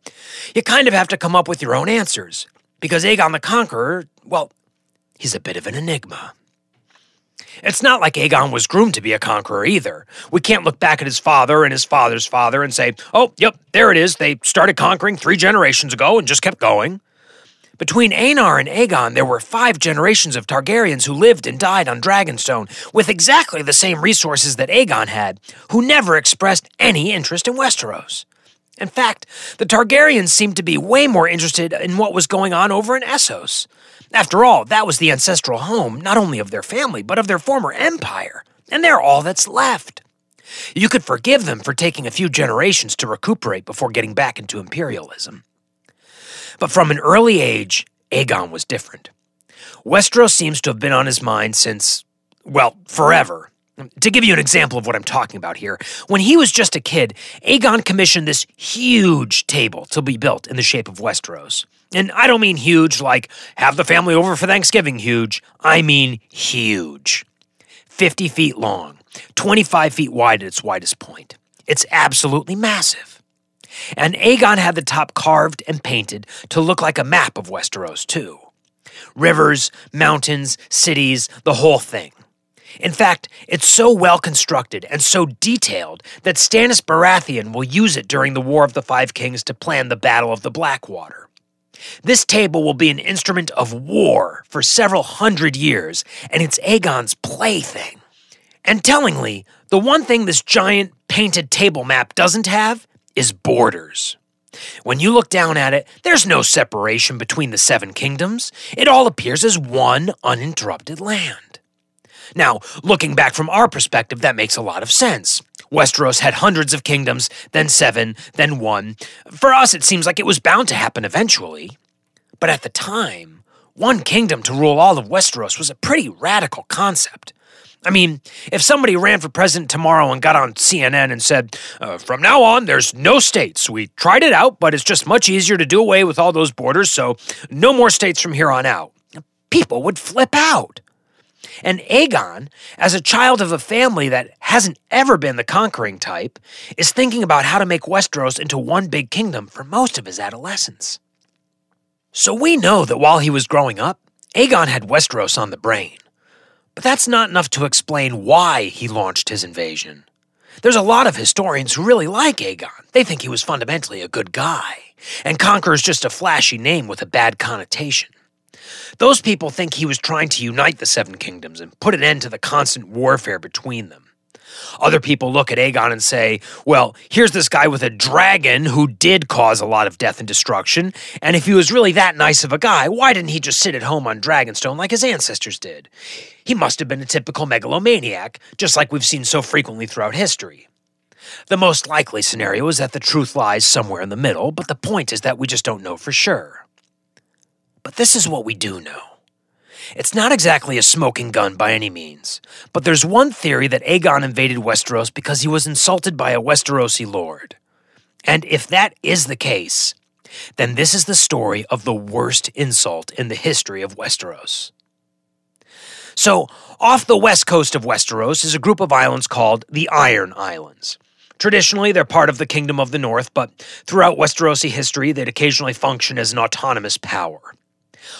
you kind of have to come up with your own answers. Because Aegon the Conqueror, well, he's a bit of an enigma. It's not like Aegon was groomed to be a conqueror either. We can't look back at his father and his father's father and say, oh, yep, there it is, they started conquering three generations ago and just kept going. Between Aenar and Aegon, there were five generations of Targaryens who lived and died on Dragonstone with exactly the same resources that Aegon had, who never expressed any interest in Westeros. In fact, the Targaryens seemed to be way more interested in what was going on over in Essos. After all, that was the ancestral home, not only of their family, but of their former empire, and they're all that's left. You could forgive them for taking a few generations to recuperate before getting back into imperialism. But from an early age, Aegon was different. Westeros seems to have been on his mind since, well, forever. To give you an example of what I'm talking about here, when he was just a kid, Aegon commissioned this huge table to be built in the shape of Westeros. And I don't mean huge like, have the family over for Thanksgiving huge. I mean huge. fifty feet long, twenty-five feet wide at its widest point. It's absolutely massive. And Aegon had the top carved and painted to look like a map of Westeros, too. Rivers, mountains, cities, the whole thing. In fact, it's so well constructed and so detailed that Stannis Baratheon will use it during the War of the Five Kings to plan the Battle of the Blackwater. This table will be an instrument of war for several hundred years, and it's Aegon's plaything. And tellingly, the one thing this giant painted table map doesn't have is borders. When you look down at it, there's no separation between the seven kingdoms. It all appears as one uninterrupted land. Now, looking back from our perspective, that makes a lot of sense. Westeros had hundreds of kingdoms, then seven, then one. For us, it seems like it was bound to happen eventually. But at the time, one kingdom to rule all of Westeros was a pretty radical concept. I mean, if somebody ran for president tomorrow and got on C N N and said, uh, from now on, there's no states. We tried it out, but it's just much easier to do away with all those borders, so no more states from here on out. People would flip out. And Aegon, as a child of a family that hasn't ever been the conquering type, is thinking about how to make Westeros into one big kingdom for most of his adolescence. So we know that while he was growing up, Aegon had Westeros on the brain. But that's not enough to explain why he launched his invasion. There's a lot of historians who really like Aegon. They think he was fundamentally a good guy, and Conqueror's just a flashy name with a bad connotation. Those people think he was trying to unite the Seven Kingdoms and put an end to the constant warfare between them. Other people look at Aegon and say, well, here's this guy with a dragon who did cause a lot of death and destruction, and if he was really that nice of a guy, why didn't he just sit at home on Dragonstone like his ancestors did? He must have been a typical megalomaniac, just like we've seen so frequently throughout history. The most likely scenario is that the truth lies somewhere in the middle, but the point is that we just don't know for sure. But this is what we do know. It's not exactly a smoking gun by any means, but there's one theory that Aegon invaded Westeros because he was insulted by a Westerosi lord. And if that is the case, then this is the story of the worst insult in the history of Westeros. So, off the west coast of Westeros is a group of islands called the Iron Islands. Traditionally, they're part of the Kingdom of the North, but throughout Westerosi history, they'd occasionally function as an autonomous power.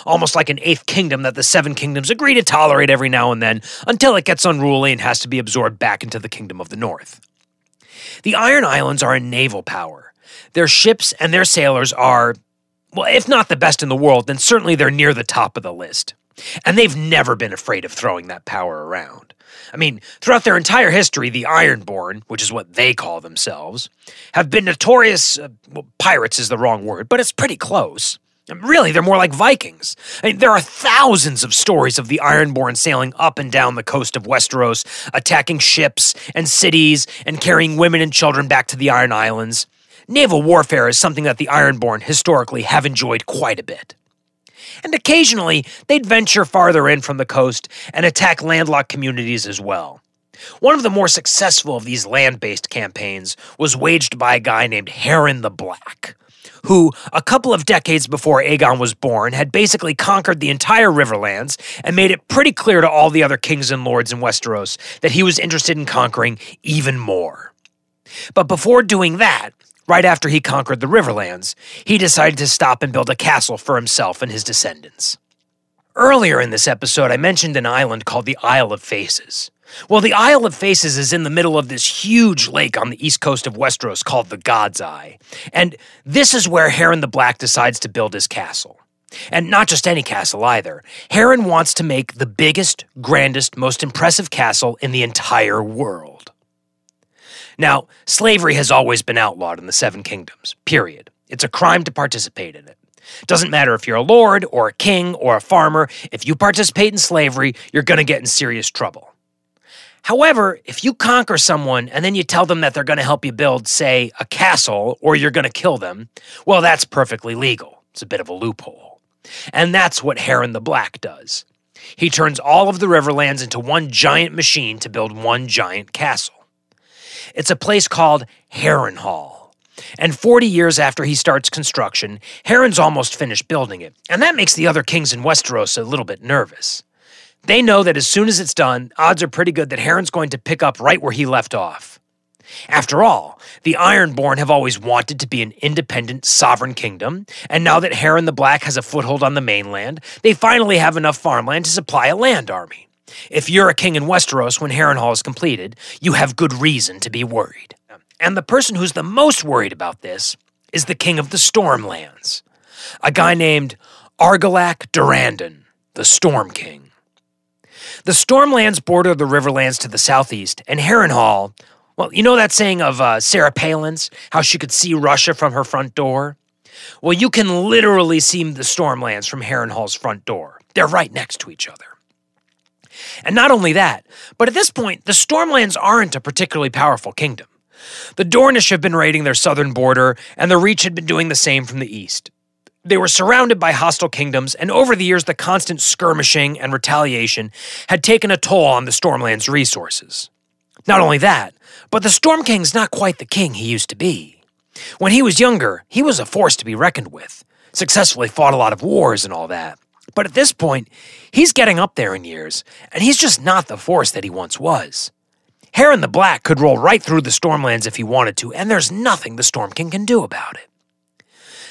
Almost like an eighth kingdom that the Seven Kingdoms agree to tolerate every now and then, until it gets unruly and has to be absorbed back into the Kingdom of the North. The Iron Islands are a naval power. Their ships and their sailors are, well, if not the best in the world, then certainly they're near the top of the list. And they've never been afraid of throwing that power around. I mean, throughout their entire history, the Ironborn, which is what they call themselves, have been notorious, uh, well, pirates is the wrong word, but it's pretty close. Really, they're more like Vikings. I mean, there are thousands of stories of the Ironborn sailing up and down the coast of Westeros, attacking ships and cities, and carrying women and children back to the Iron Islands. Naval warfare is something that the Ironborn historically have enjoyed quite a bit. And occasionally, they'd venture farther in from the coast and attack landlocked communities as well. One of the more successful of these land-based campaigns was waged by a guy named Harren the Black, who, a couple of decades before Aegon was born, had basically conquered the entire Riverlands and made it pretty clear to all the other kings and lords in Westeros that he was interested in conquering even more. But before doing that, right after he conquered the Riverlands, he decided to stop and build a castle for himself and his descendants. Earlier in this episode, I mentioned an island called the Isle of Faces. Well, the Isle of Faces is in the middle of this huge lake on the east coast of Westeros called the God's Eye. And this is where Harren the Black decides to build his castle. And not just any castle either. Harren wants to make the biggest, grandest, most impressive castle in the entire world. Now, slavery has always been outlawed in the Seven Kingdoms, period. It's a crime to participate in it. Doesn't matter if you're a lord or a king or a farmer, if you participate in slavery, you're going to get in serious trouble. However, if you conquer someone and then you tell them that they're going to help you build, say, a castle, or you're going to kill them, well, that's perfectly legal. It's a bit of a loophole. And that's what Harren the Black does. He turns all of the Riverlands into one giant machine to build one giant castle. It's a place called Harrenhal. And forty years after he starts construction, Harren's almost finished building it, and that makes the other kings in Westeros a little bit nervous. They know that as soon as it's done, odds are pretty good that Harren's going to pick up right where he left off. After all, the Ironborn have always wanted to be an independent, sovereign kingdom, and now that Harren the Black has a foothold on the mainland, they finally have enough farmland to supply a land army. If you're a king in Westeros when Harrenhal is completed, you have good reason to be worried. And the person who's the most worried about this is the king of the Stormlands, a guy named Argilac Durrandon, the Storm King. The Stormlands border the Riverlands to the southeast, and Harrenhal, well, you know that saying of uh, Sarah Palin's, how she could see Russia from her front door? Well, you can literally see the Stormlands from Harrenhal's front door. They're right next to each other. And not only that, but at this point, the Stormlands aren't a particularly powerful kingdom. The Dornish have been raiding their southern border, and the Reach had been doing the same from the east. They were surrounded by hostile kingdoms, and over the years the constant skirmishing and retaliation had taken a toll on the Stormlands' resources. Not only that, but the Storm King's not quite the king he used to be. When he was younger, he was a force to be reckoned with, successfully fought a lot of wars and all that. But at this point, he's getting up there in years, and he's just not the force that he once was. Harren the Black could roll right through the Stormlands if he wanted to, and there's nothing the Storm King can do about it.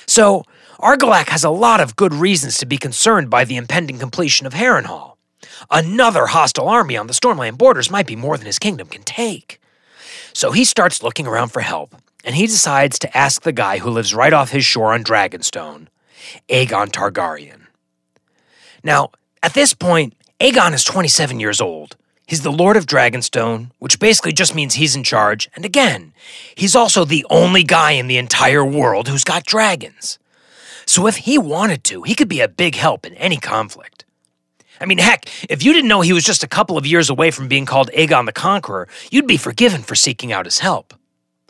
So, Argilac has a lot of good reasons to be concerned by the impending completion of Harrenhal. Another hostile army on the Stormland borders might be more than his kingdom can take. So he starts looking around for help, and he decides to ask the guy who lives right off his shore on Dragonstone, Aegon Targaryen. Now, at this point, Aegon is twenty-seven years old. He's the Lord of Dragonstone, which basically just means he's in charge, and again, he's also the only guy in the entire world who's got dragons. So if he wanted to, he could be a big help in any conflict. I mean, heck, if you didn't know he was just a couple of years away from being called Aegon the Conqueror, you'd be forgiven for seeking out his help.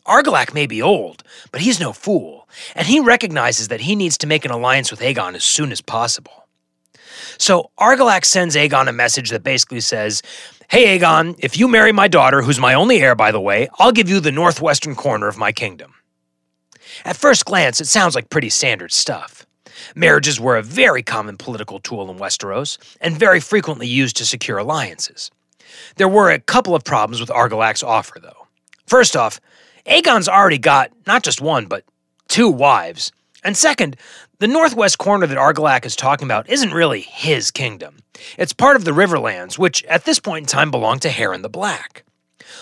Argilac may be old, but he's no fool, and he recognizes that he needs to make an alliance with Aegon as soon as possible. So Argilac sends Aegon a message that basically says, "Hey Aegon, if you marry my daughter, who's my only heir by the way, I'll give you the northwestern corner of my kingdom." At first glance, it sounds like pretty standard stuff. Marriages were a very common political tool in Westeros, and very frequently used to secure alliances. There were a couple of problems with Argilac's offer, though. First off, Aegon's already got not just one, but two wives. And second, the northwest corner that Argilac is talking about isn't really his kingdom. It's part of the Riverlands, which at this point in time belonged to Harren the Black.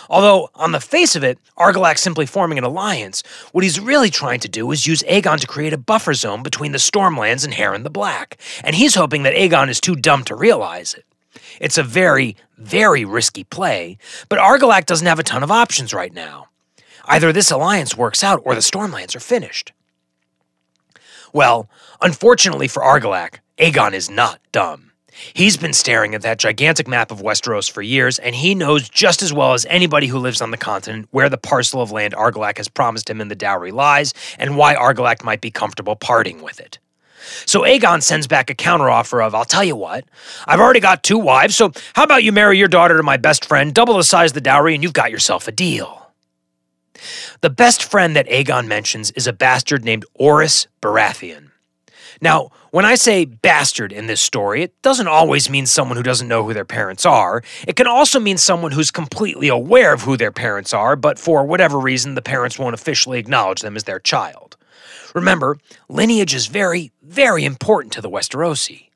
Although, on the face of it, Argilac's simply forming an alliance, what he's really trying to do is use Aegon to create a buffer zone between the Stormlands and Harren the Black, and he's hoping that Aegon is too dumb to realize it. It's a very, very risky play, but Argilac doesn't have a ton of options right now. Either this alliance works out, or the Stormlands are finished. Well, unfortunately for Argilac, Aegon is not dumb. He's been staring at that gigantic map of Westeros for years, and he knows just as well as anybody who lives on the continent where the parcel of land Argilac has promised him in the dowry lies, and why Argilac might be comfortable parting with it. So Aegon sends back a counteroffer of, "I'll tell you what, I've already got two wives, so how about you marry your daughter to my best friend, double the size of the dowry, and you've got yourself a deal." The best friend that Aegon mentions is a bastard named Orys Baratheon. Now, when I say bastard in this story, it doesn't always mean someone who doesn't know who their parents are. It can also mean someone who's completely aware of who their parents are, but for whatever reason, the parents won't officially acknowledge them as their child. Remember, lineage is very, very important to the Westerosi.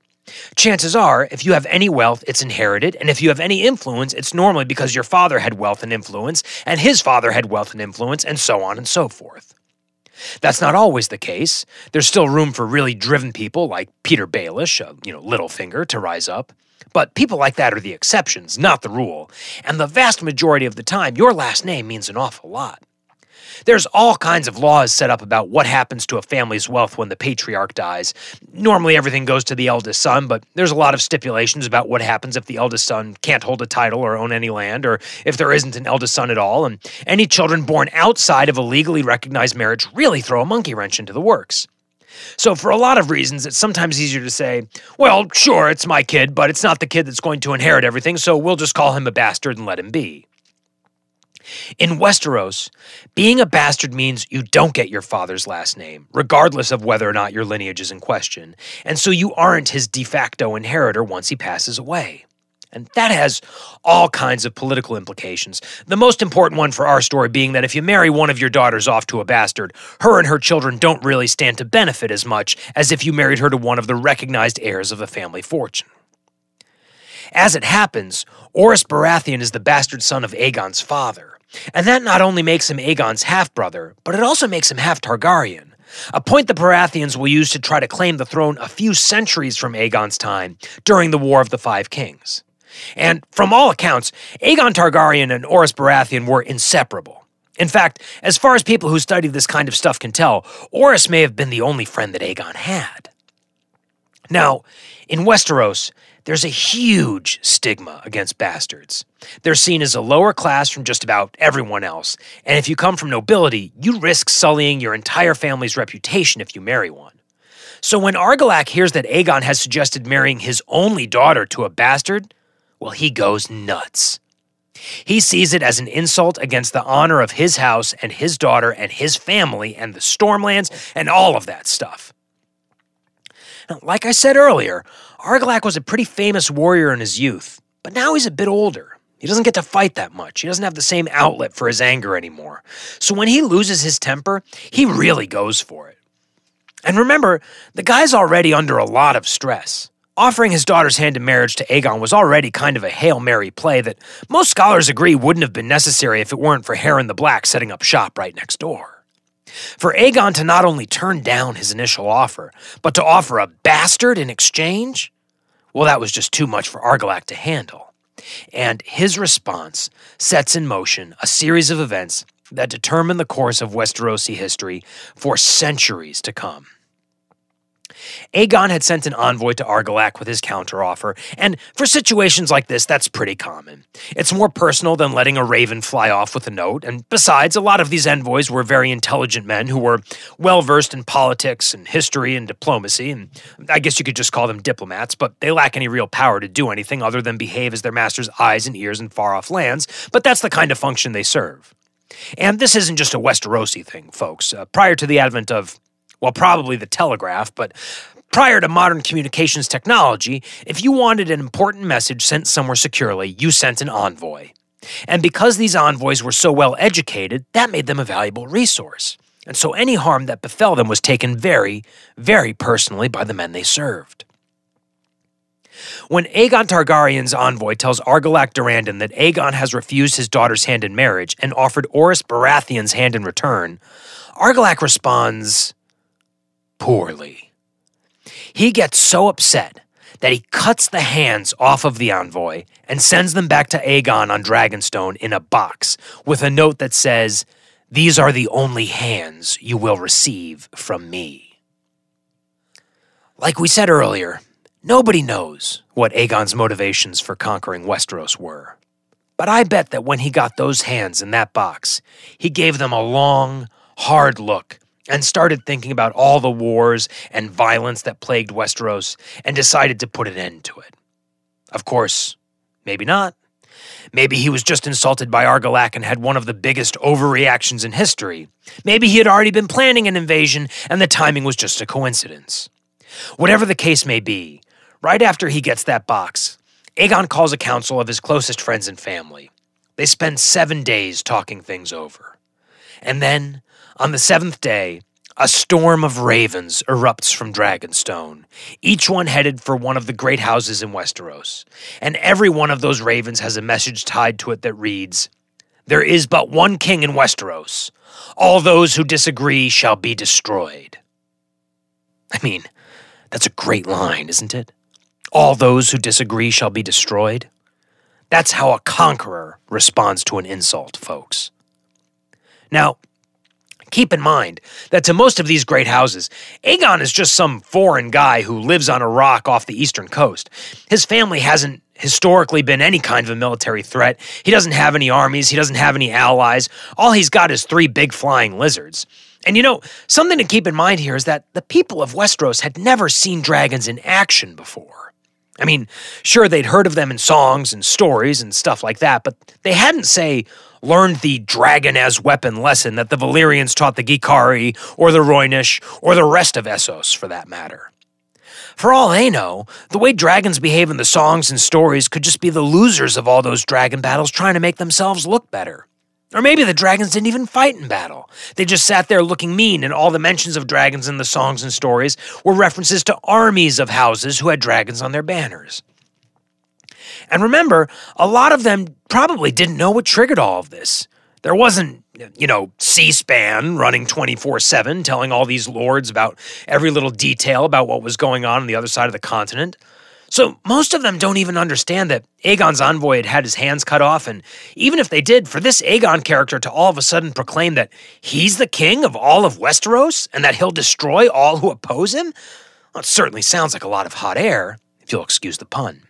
Chances are, if you have any wealth, it's inherited, and if you have any influence, it's normally because your father had wealth and influence, and his father had wealth and influence, and so on and so forth. That's not always the case. There's still room for really driven people like Peter Baelish, a, you know, Littlefinger, to rise up. But people like that are the exceptions, not the rule. And the vast majority of the time, your last name means an awful lot. There's all kinds of laws set up about what happens to a family's wealth when the patriarch dies. Normally everything goes to the eldest son, but there's a lot of stipulations about what happens if the eldest son can't hold a title or own any land, or if there isn't an eldest son at all, and any children born outside of a legally recognized marriage really throw a monkey wrench into the works. So for a lot of reasons, it's sometimes easier to say, well, sure, it's my kid, but it's not the kid that's going to inherit everything, so we'll just call him a bastard and let him be. In Westeros, being a bastard means you don't get your father's last name, regardless of whether or not your lineage is in question, and so you aren't his de facto inheritor once he passes away. And that has all kinds of political implications, the most important one for our story being that if you marry one of your daughters off to a bastard, her and her children don't really stand to benefit as much as if you married her to one of the recognized heirs of the family fortune. As it happens, Orys Baratheon is the bastard son of Aegon's father. And that not only makes him Aegon's half-brother, but it also makes him half-Targaryen, a point the Baratheons will use to try to claim the throne a few centuries from Aegon's time during the War of the Five Kings. And from all accounts, Aegon Targaryen and Orys Baratheon were inseparable. In fact, as far as people who study this kind of stuff can tell, Orys may have been the only friend that Aegon had. Now, in Westeros, there's a huge stigma against bastards. They're seen as a lower class from just about everyone else, and if you come from nobility, you risk sullying your entire family's reputation if you marry one. So when Argilac hears that Aegon has suggested marrying his only daughter to a bastard, well, he goes nuts. He sees it as an insult against the honor of his house and his daughter and his family and the Stormlands and all of that stuff. Now, like I said earlier, Argilac was a pretty famous warrior in his youth, but now he's a bit older. He doesn't get to fight that much. He doesn't have the same outlet for his anger anymore. So when he loses his temper, he really goes for it. And remember, the guy's already under a lot of stress. Offering his daughter's hand in marriage to Aegon was already kind of a Hail Mary play that most scholars agree wouldn't have been necessary if it weren't for Harren the Black setting up shop right next door. For Aegon to not only turn down his initial offer, but to offer a bastard in exchange? Well, that was just too much for Argilac to handle. And his response sets in motion a series of events that determine the course of Westerosi history for centuries to come. Aegon had sent an envoy to Argilac with his counteroffer, and for situations like this, that's pretty common. It's more personal than letting a raven fly off with a note, and besides, a lot of these envoys were very intelligent men who were well-versed in politics and history and diplomacy, and I guess you could just call them diplomats, but they lack any real power to do anything other than behave as their master's eyes and ears in far-off lands, but that's the kind of function they serve. And this isn't just a Westerosi thing, folks. Uh, prior to the advent of... well, probably the telegraph, but prior to modern communications technology, if you wanted an important message sent somewhere securely, you sent an envoy. And because these envoys were so well educated, that made them a valuable resource. And so any harm that befell them was taken very, very personally by the men they served. When Aegon Targaryen's envoy tells Argilac Durrandon that Aegon has refused his daughter's hand in marriage and offered Orys Baratheon's hand in return, Argilac responds... poorly. He gets so upset that he cuts the hands off of the envoy and sends them back to Aegon on Dragonstone in a box with a note that says, "These are the only hands you will receive from me." Like we said earlier, nobody knows what Aegon's motivations for conquering Westeros were. But I bet that when he got those hands in that box, he gave them a long, hard look and started thinking about all the wars and violence that plagued Westeros, and decided to put an end to it. Of course, maybe not. Maybe he was just insulted by Argilac and had one of the biggest overreactions in history. Maybe he had already been planning an invasion, and the timing was just a coincidence. Whatever the case may be, right after he gets that box, Aegon calls a council of his closest friends and family. They spend seven days talking things over. And then... on the seventh day, a storm of ravens erupts from Dragonstone, each one headed for one of the great houses in Westeros. And every one of those ravens has a message tied to it that reads, "There is but one king in Westeros. All those who disagree shall be destroyed." I mean, that's a great line, isn't it? All those who disagree shall be destroyed. That's how a conqueror responds to an insult, folks. Now, keep in mind that to most of these great houses, Aegon is just some foreign guy who lives on a rock off the eastern coast. His family hasn't historically been any kind of a military threat. He doesn't have any armies. He doesn't have any allies. All he's got is three big flying lizards. And you know, something to keep in mind here is that the people of Westeros had never seen dragons in action before. I mean, sure, they'd heard of them in songs and stories and stuff like that, but they hadn't, say, learned the dragon-as-weapon lesson that the Valyrians taught the Ghiscari or the Rhoynish or the rest of Essos, for that matter. For all they know, the way dragons behave in the songs and stories could just be the losers of all those dragon battles trying to make themselves look better. Or maybe the dragons didn't even fight in battle. They just sat there looking mean, and all the mentions of dragons in the songs and stories were references to armies of houses who had dragons on their banners. And remember, a lot of them probably didn't know what triggered all of this. There wasn't, you know, C-SPAN running twenty-four seven, telling all these lords about every little detail about what was going on on the other side of the continent. So most of them don't even understand that Aegon's envoy had had his hands cut off, and even if they did, for this Aegon character to all of a sudden proclaim that he's the king of all of Westeros and that he'll destroy all who oppose him, well, it certainly sounds like a lot of hot air, if you'll excuse the pun.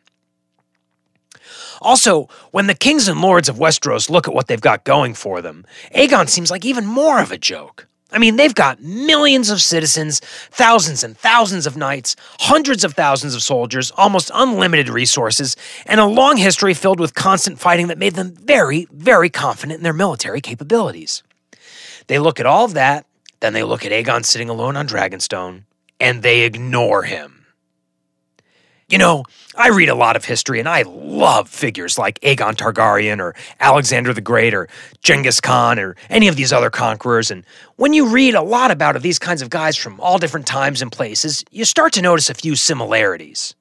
Also, when the kings and lords of Westeros look at what they've got going for them, Aegon seems like even more of a joke. I mean, they've got millions of citizens, thousands and thousands of knights, hundreds of thousands of soldiers, almost unlimited resources, and a long history filled with constant fighting that made them very, very confident in their military capabilities. They look at all of that, then they look at Aegon sitting alone on Dragonstone, and they ignore him. You know, I read a lot of history and I love figures like Aegon Targaryen or Alexander the Great or Genghis Khan or any of these other conquerors. And when you read a lot about these kinds of guys from all different times and places, you start to notice a few similarities.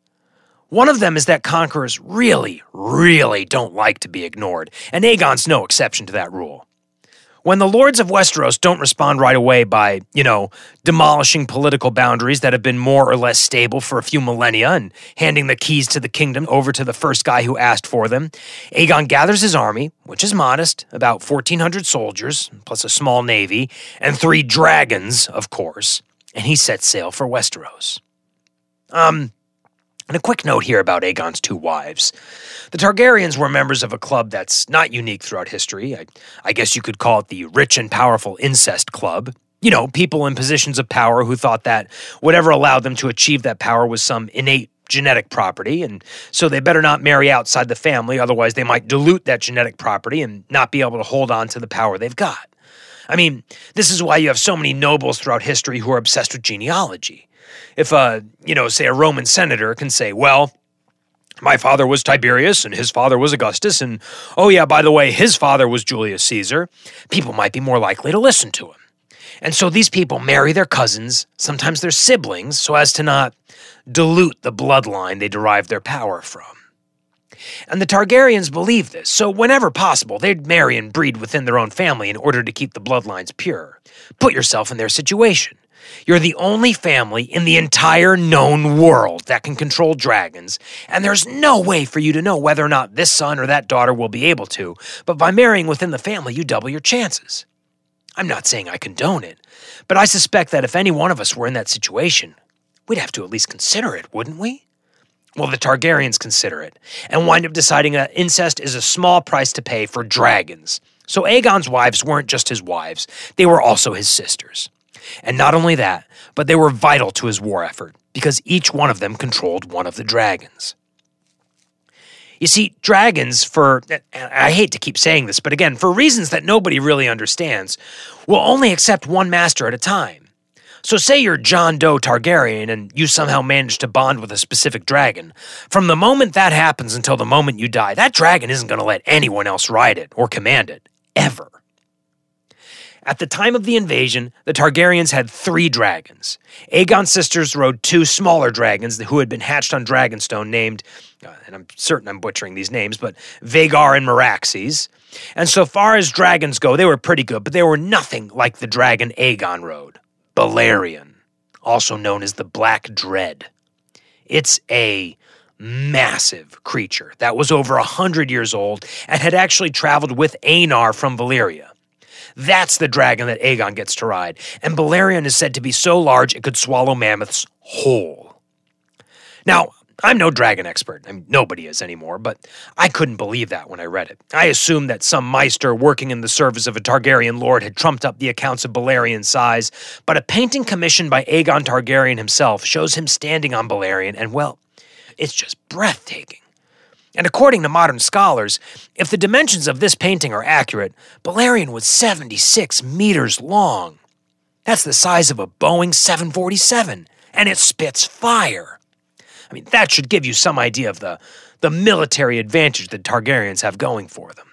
One of them is that conquerors really, really don't like to be ignored, and Aegon's no exception to that rule. When the lords of Westeros don't respond right away by, you know, demolishing political boundaries that have been more or less stable for a few millennia and handing the keys to the kingdom over to the first guy who asked for them, Aegon gathers his army, which is modest, about fourteen hundred soldiers, plus a small navy, and three dragons, of course, and he sets sail for Westeros. Um... And a quick note here about Aegon's two wives. The Targaryens were members of a club that's not unique throughout history. I, I guess you could call it the Rich and Powerful Incest Club. You know, people in positions of power who thought that whatever allowed them to achieve that power was some innate genetic property, and so they better not marry outside the family, otherwise they might dilute that genetic property and not be able to hold on to the power they've got. I mean, this is why you have so many nobles throughout history who are obsessed with genealogy. If, a, you know, say a Roman senator can say, well, my father was Tiberius and his father was Augustus and, oh yeah, by the way, his father was Julius Caesar, people might be more likely to listen to him. And so these people marry their cousins, sometimes their siblings, so as to not dilute the bloodline they derive their power from. And the Targaryens believed this, so whenever possible, they'd marry and breed within their own family in order to keep the bloodlines pure. Put yourself in their situation. You're the only family in the entire known world that can control dragons, and there's no way for you to know whether or not this son or that daughter will be able to, but by marrying within the family, you double your chances. I'm not saying I condone it, but I suspect that if any one of us were in that situation, we'd have to at least consider it, wouldn't we? Well, the Targaryens consider it, and wind up deciding that incest is a small price to pay for dragons. So Aegon's wives weren't just his wives, they were also his sisters. And not only that, but they were vital to his war effort, because each one of them controlled one of the dragons. You see, dragons, for, and I hate to keep saying this, but again, for reasons that nobody really understands, will only accept one master at a time. So say you're John Doe Targaryen and you somehow manage to bond with a specific dragon. From the moment that happens until the moment you die, that dragon isn't going to let anyone else ride it or command it, ever. At the time of the invasion, the Targaryens had three dragons. Aegon's sisters rode two smaller dragons who had been hatched on Dragonstone named, uh, and I'm certain I'm butchering these names, but Vagar and Meraxes. And so far as dragons go, they were pretty good, but they were nothing like the dragon Aegon rode, Balerion, also known as the Black Dread. It's a massive creature that was over a hundred years old and had actually traveled with Aenar from Valyria. That's the dragon that Aegon gets to ride, and Balerion is said to be so large it could swallow mammoths whole. Now, I'm no dragon expert, I mean, nobody is anymore, but I couldn't believe that when I read it. I assumed that some Meister working in the service of a Targaryen lord had trumped up the accounts of Balerion's size, but a painting commissioned by Aegon Targaryen himself shows him standing on Balerion, and well, it's just breathtaking. And according to modern scholars, if the dimensions of this painting are accurate, Balerion was seventy-six meters long. That's the size of a Boeing seven forty-seven, and it spits fire. I mean, that should give you some idea of the, the military advantage the Targaryens have going for them.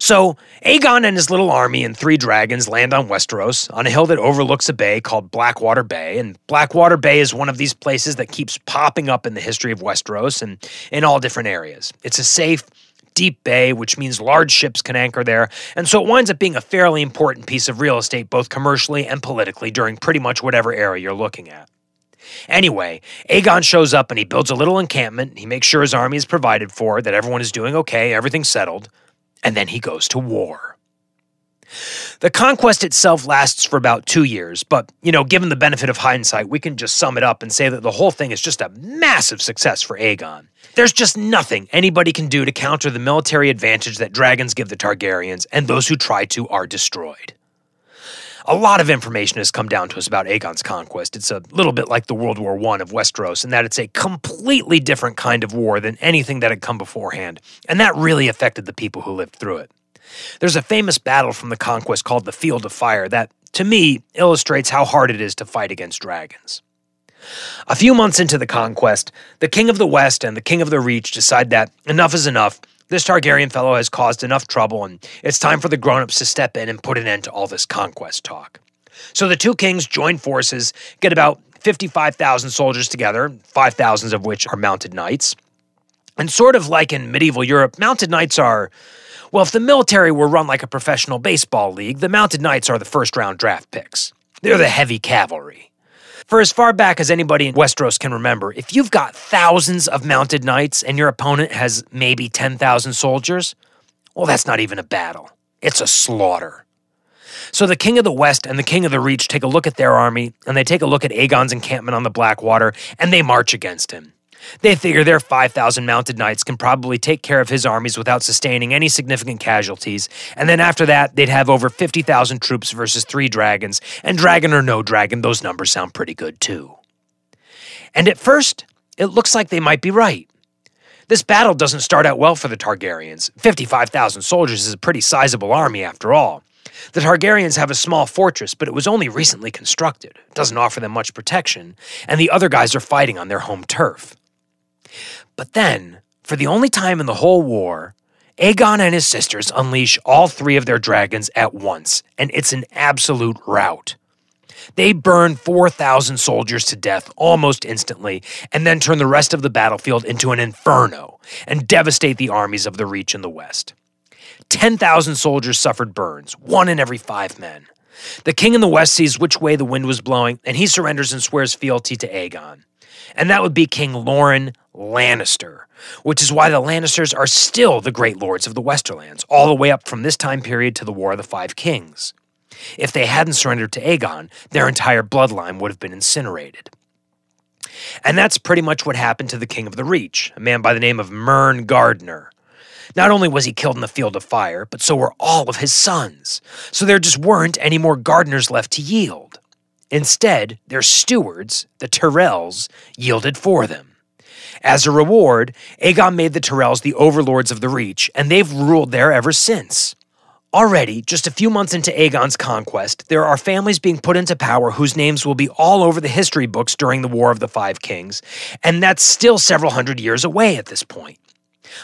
So, Aegon and his little army and three dragons land on Westeros, on a hill that overlooks a bay called Blackwater Bay, and Blackwater Bay is one of these places that keeps popping up in the history of Westeros and in all different areas. It's a safe, deep bay, which means large ships can anchor there, and so it winds up being a fairly important piece of real estate both commercially and politically during pretty much whatever era you're looking at. Anyway, Aegon shows up and he builds a little encampment, he makes sure his army is provided for, that everyone is doing okay, everything's settled. And then he goes to war. The conquest itself lasts for about two years, but, you know, given the benefit of hindsight, we can just sum it up and say that the whole thing is just a massive success for Aegon. There's just nothing anybody can do to counter the military advantage that dragons give the Targaryens, and those who try to are destroyed. A lot of information has come down to us about Aegon's conquest. It's a little bit like the World War One of Westeros in that it's a completely different kind of war than anything that had come beforehand, and that really affected the people who lived through it. There's a famous battle from the conquest called the Field of Fire that, to me, illustrates how hard it is to fight against dragons. A few months into the conquest, the King of the West and the King of the Reach decide that enough is enough. This Targaryen fellow has caused enough trouble, and it's time for the grown-ups to step in and put an end to all this conquest talk. So the two kings join forces, get about fifty-five thousand soldiers together, five thousand of which are mounted knights. And sort of like in medieval Europe, mounted knights are, well, if the military were run like a professional baseball league, the mounted knights are the first-round draft picks. They're the heavy cavalry. For as far back as anybody in Westeros can remember, if you've got thousands of mounted knights and your opponent has maybe ten thousand soldiers, well, that's not even a battle. It's a slaughter. So the King of the West and the King of the Reach take a look at their army, and they take a look at Aegon's encampment on the Blackwater, and they march against him. They figure their five thousand mounted knights can probably take care of his armies without sustaining any significant casualties, and then after that, they'd have over fifty thousand troops versus three dragons, and dragon or no dragon, those numbers sound pretty good too. And at first, it looks like they might be right. This battle doesn't start out well for the Targaryens. fifty-five thousand soldiers is a pretty sizable army after all. The Targaryens have a small fortress, but it was only recently constructed. It doesn't offer them much protection, and the other guys are fighting on their home turf. But then, for the only time in the whole war, Aegon and his sisters unleash all three of their dragons at once, and it's an absolute rout. They burn four thousand soldiers to death almost instantly, and then turn the rest of the battlefield into an inferno, and devastate the armies of the Reach in the West. ten thousand soldiers suffered burns, one in every five men. The king in the west sees which way the wind was blowing, and he surrenders and swears fealty to Aegon. And that would be King Loren Lannister, which is why the Lannisters are still the great lords of the Westerlands, all the way up from this time period to the War of the Five Kings. If they hadn't surrendered to Aegon, their entire bloodline would have been incinerated. And that's pretty much what happened to the King of the Reach, a man by the name of Myrn Gardner. Not only was he killed in the Field of Fire, but so were all of his sons. So there just weren't any more gardeners left to yield. Instead, their stewards, the Tyrells, yielded for them. As a reward, Aegon made the Tyrells the overlords of the Reach, and they've ruled there ever since. Already, just a few months into Aegon's conquest, there are families being put into power whose names will be all over the history books during the War of the Five Kings, and that's still several hundred years away at this point.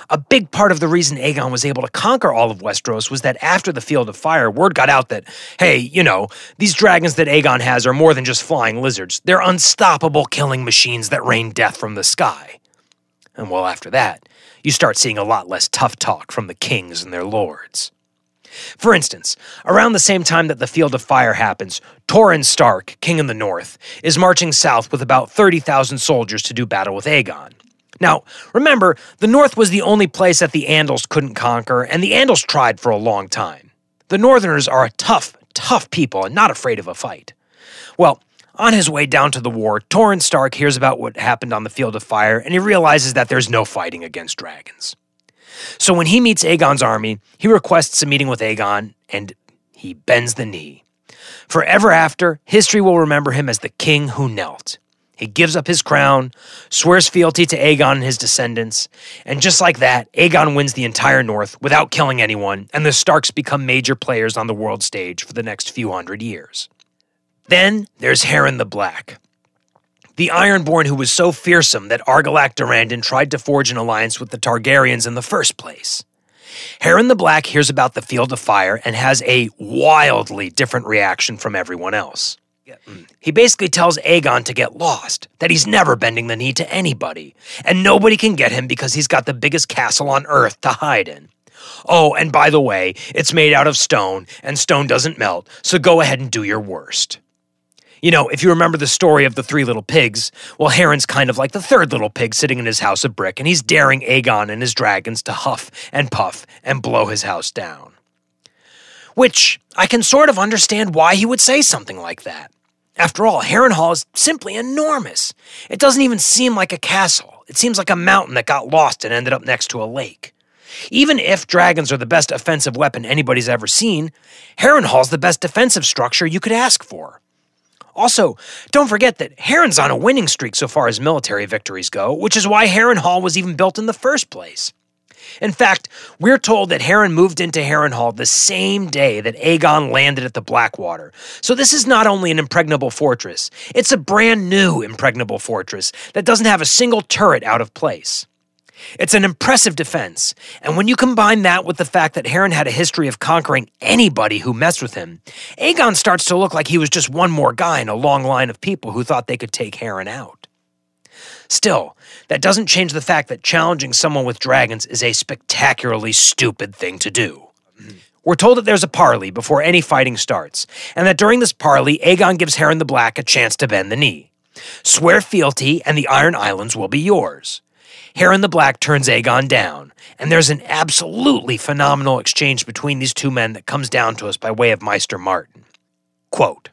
A big part of the reason Aegon was able to conquer all of Westeros was that after the Field of Fire, word got out that, hey, you know, these dragons that Aegon has are more than just flying lizards. They're unstoppable killing machines that rain death from the sky. And well, after that, you start seeing a lot less tough talk from the kings and their lords. For instance, around the same time that the Field of Fire happens, Torrin Stark, king in the north, is marching south with about thirty thousand soldiers to do battle with Aegon. Now, remember, the north was the only place that the Andals couldn't conquer, and the Andals tried for a long time. The Northerners are a tough, tough people and not afraid of a fight. Well, on his way down to the war, Torrin Stark hears about what happened on the Field of Fire, and he realizes that there's no fighting against dragons. So when he meets Aegon's army, he requests a meeting with Aegon, and he bends the knee. Forever after, history will remember him as the king who knelt. He gives up his crown, swears fealty to Aegon and his descendants, and just like that, Aegon wins the entire North without killing anyone, and the Starks become major players on the world stage for the next few hundred years. Then there's Harren the Black, the Ironborn who was so fearsome that Argilac Durrandon tried to forge an alliance with the Targaryens in the first place. Harren the Black hears about the Field of Fire and has a wildly different reaction from everyone else. He basically tells Aegon to get lost, that he's never bending the knee to anybody, and nobody can get him because he's got the biggest castle on earth to hide in. Oh, and by the way, it's made out of stone, and stone doesn't melt, so go ahead and do your worst. You know, if you remember the story of the three little pigs, well, Harren's kind of like the third little pig sitting in his house of brick, and he's daring Aegon and his dragons to huff and puff and blow his house down. Which, I can sort of understand why he would say something like that. After all, Harrenhal is simply enormous. It doesn't even seem like a castle. It seems like a mountain that got lost and ended up next to a lake. Even if dragons are the best offensive weapon anybody's ever seen, Harrenhal's the best defensive structure you could ask for. Also, don't forget that Harren's on a winning streak so far as military victories go, which is why Harrenhal was even built in the first place. In fact, we're told that Harren moved into Harrenhal the same day that Aegon landed at the Blackwater. So this is not only an impregnable fortress, it's a brand new impregnable fortress that doesn't have a single turret out of place. It's an impressive defense, and when you combine that with the fact that Harren had a history of conquering anybody who messed with him, Aegon starts to look like he was just one more guy in a long line of people who thought they could take Harren out. Still, that doesn't change the fact that challenging someone with dragons is a spectacularly stupid thing to do. We're told that there's a parley before any fighting starts, and that during this parley, Aegon gives Harren the Black a chance to bend the knee. Swear fealty, and the Iron Islands will be yours. Harren the Black turns Aegon down, and there's an absolutely phenomenal exchange between these two men that comes down to us by way of Meister Martin. Quote,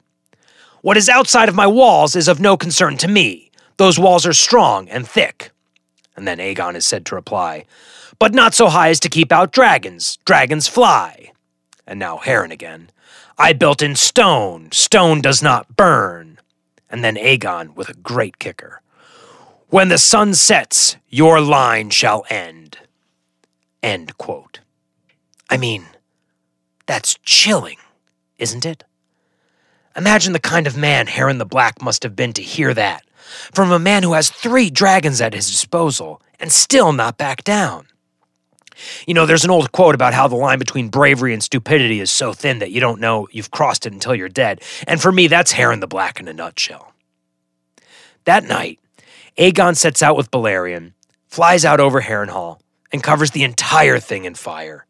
"What is outside of my walls is of no concern to me. Those walls are strong and thick." And then Aegon is said to reply, "But not so high as to keep out dragons. Dragons fly." And now Harren again, "I built in stone. Stone does not burn." And then Aegon with a great kicker, "When the sun sets, your line shall end." End quote. I mean, that's chilling, isn't it? Imagine the kind of man Harren the Black must have been to hear that, from a man who has three dragons at his disposal and still not back down. You know, there's an old quote about how the line between bravery and stupidity is so thin that you don't know you've crossed it until you're dead, and for me, that's Harren the Black in a nutshell. That night, Aegon sets out with Balerion, flies out over Harrenhal, and covers the entire thing in fire.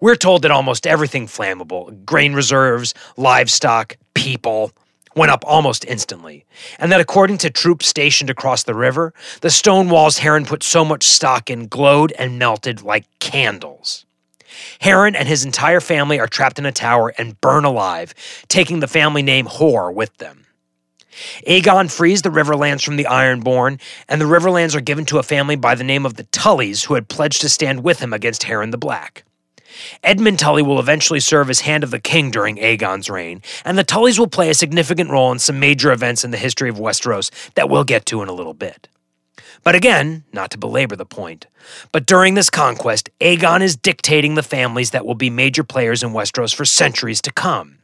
We're told that almost everything flammable, grain reserves, livestock, people, went up almost instantly, and that according to troops stationed across the river, the stone walls Harren put so much stock in glowed and melted like candles. Harren and his entire family are trapped in a tower and burn alive, taking the family name Hor with them. Aegon frees the Riverlands from the Ironborn, and the Riverlands are given to a family by the name of the Tullys who had pledged to stand with him against Harren the Black. Edmund Tully will eventually serve as Hand of the King during Aegon's reign, and the Tullys will play a significant role in some major events in the history of Westeros that we'll get to in a little bit. But again, not to belabor the point, but during this conquest, Aegon is dictating the families that will be major players in Westeros for centuries to come.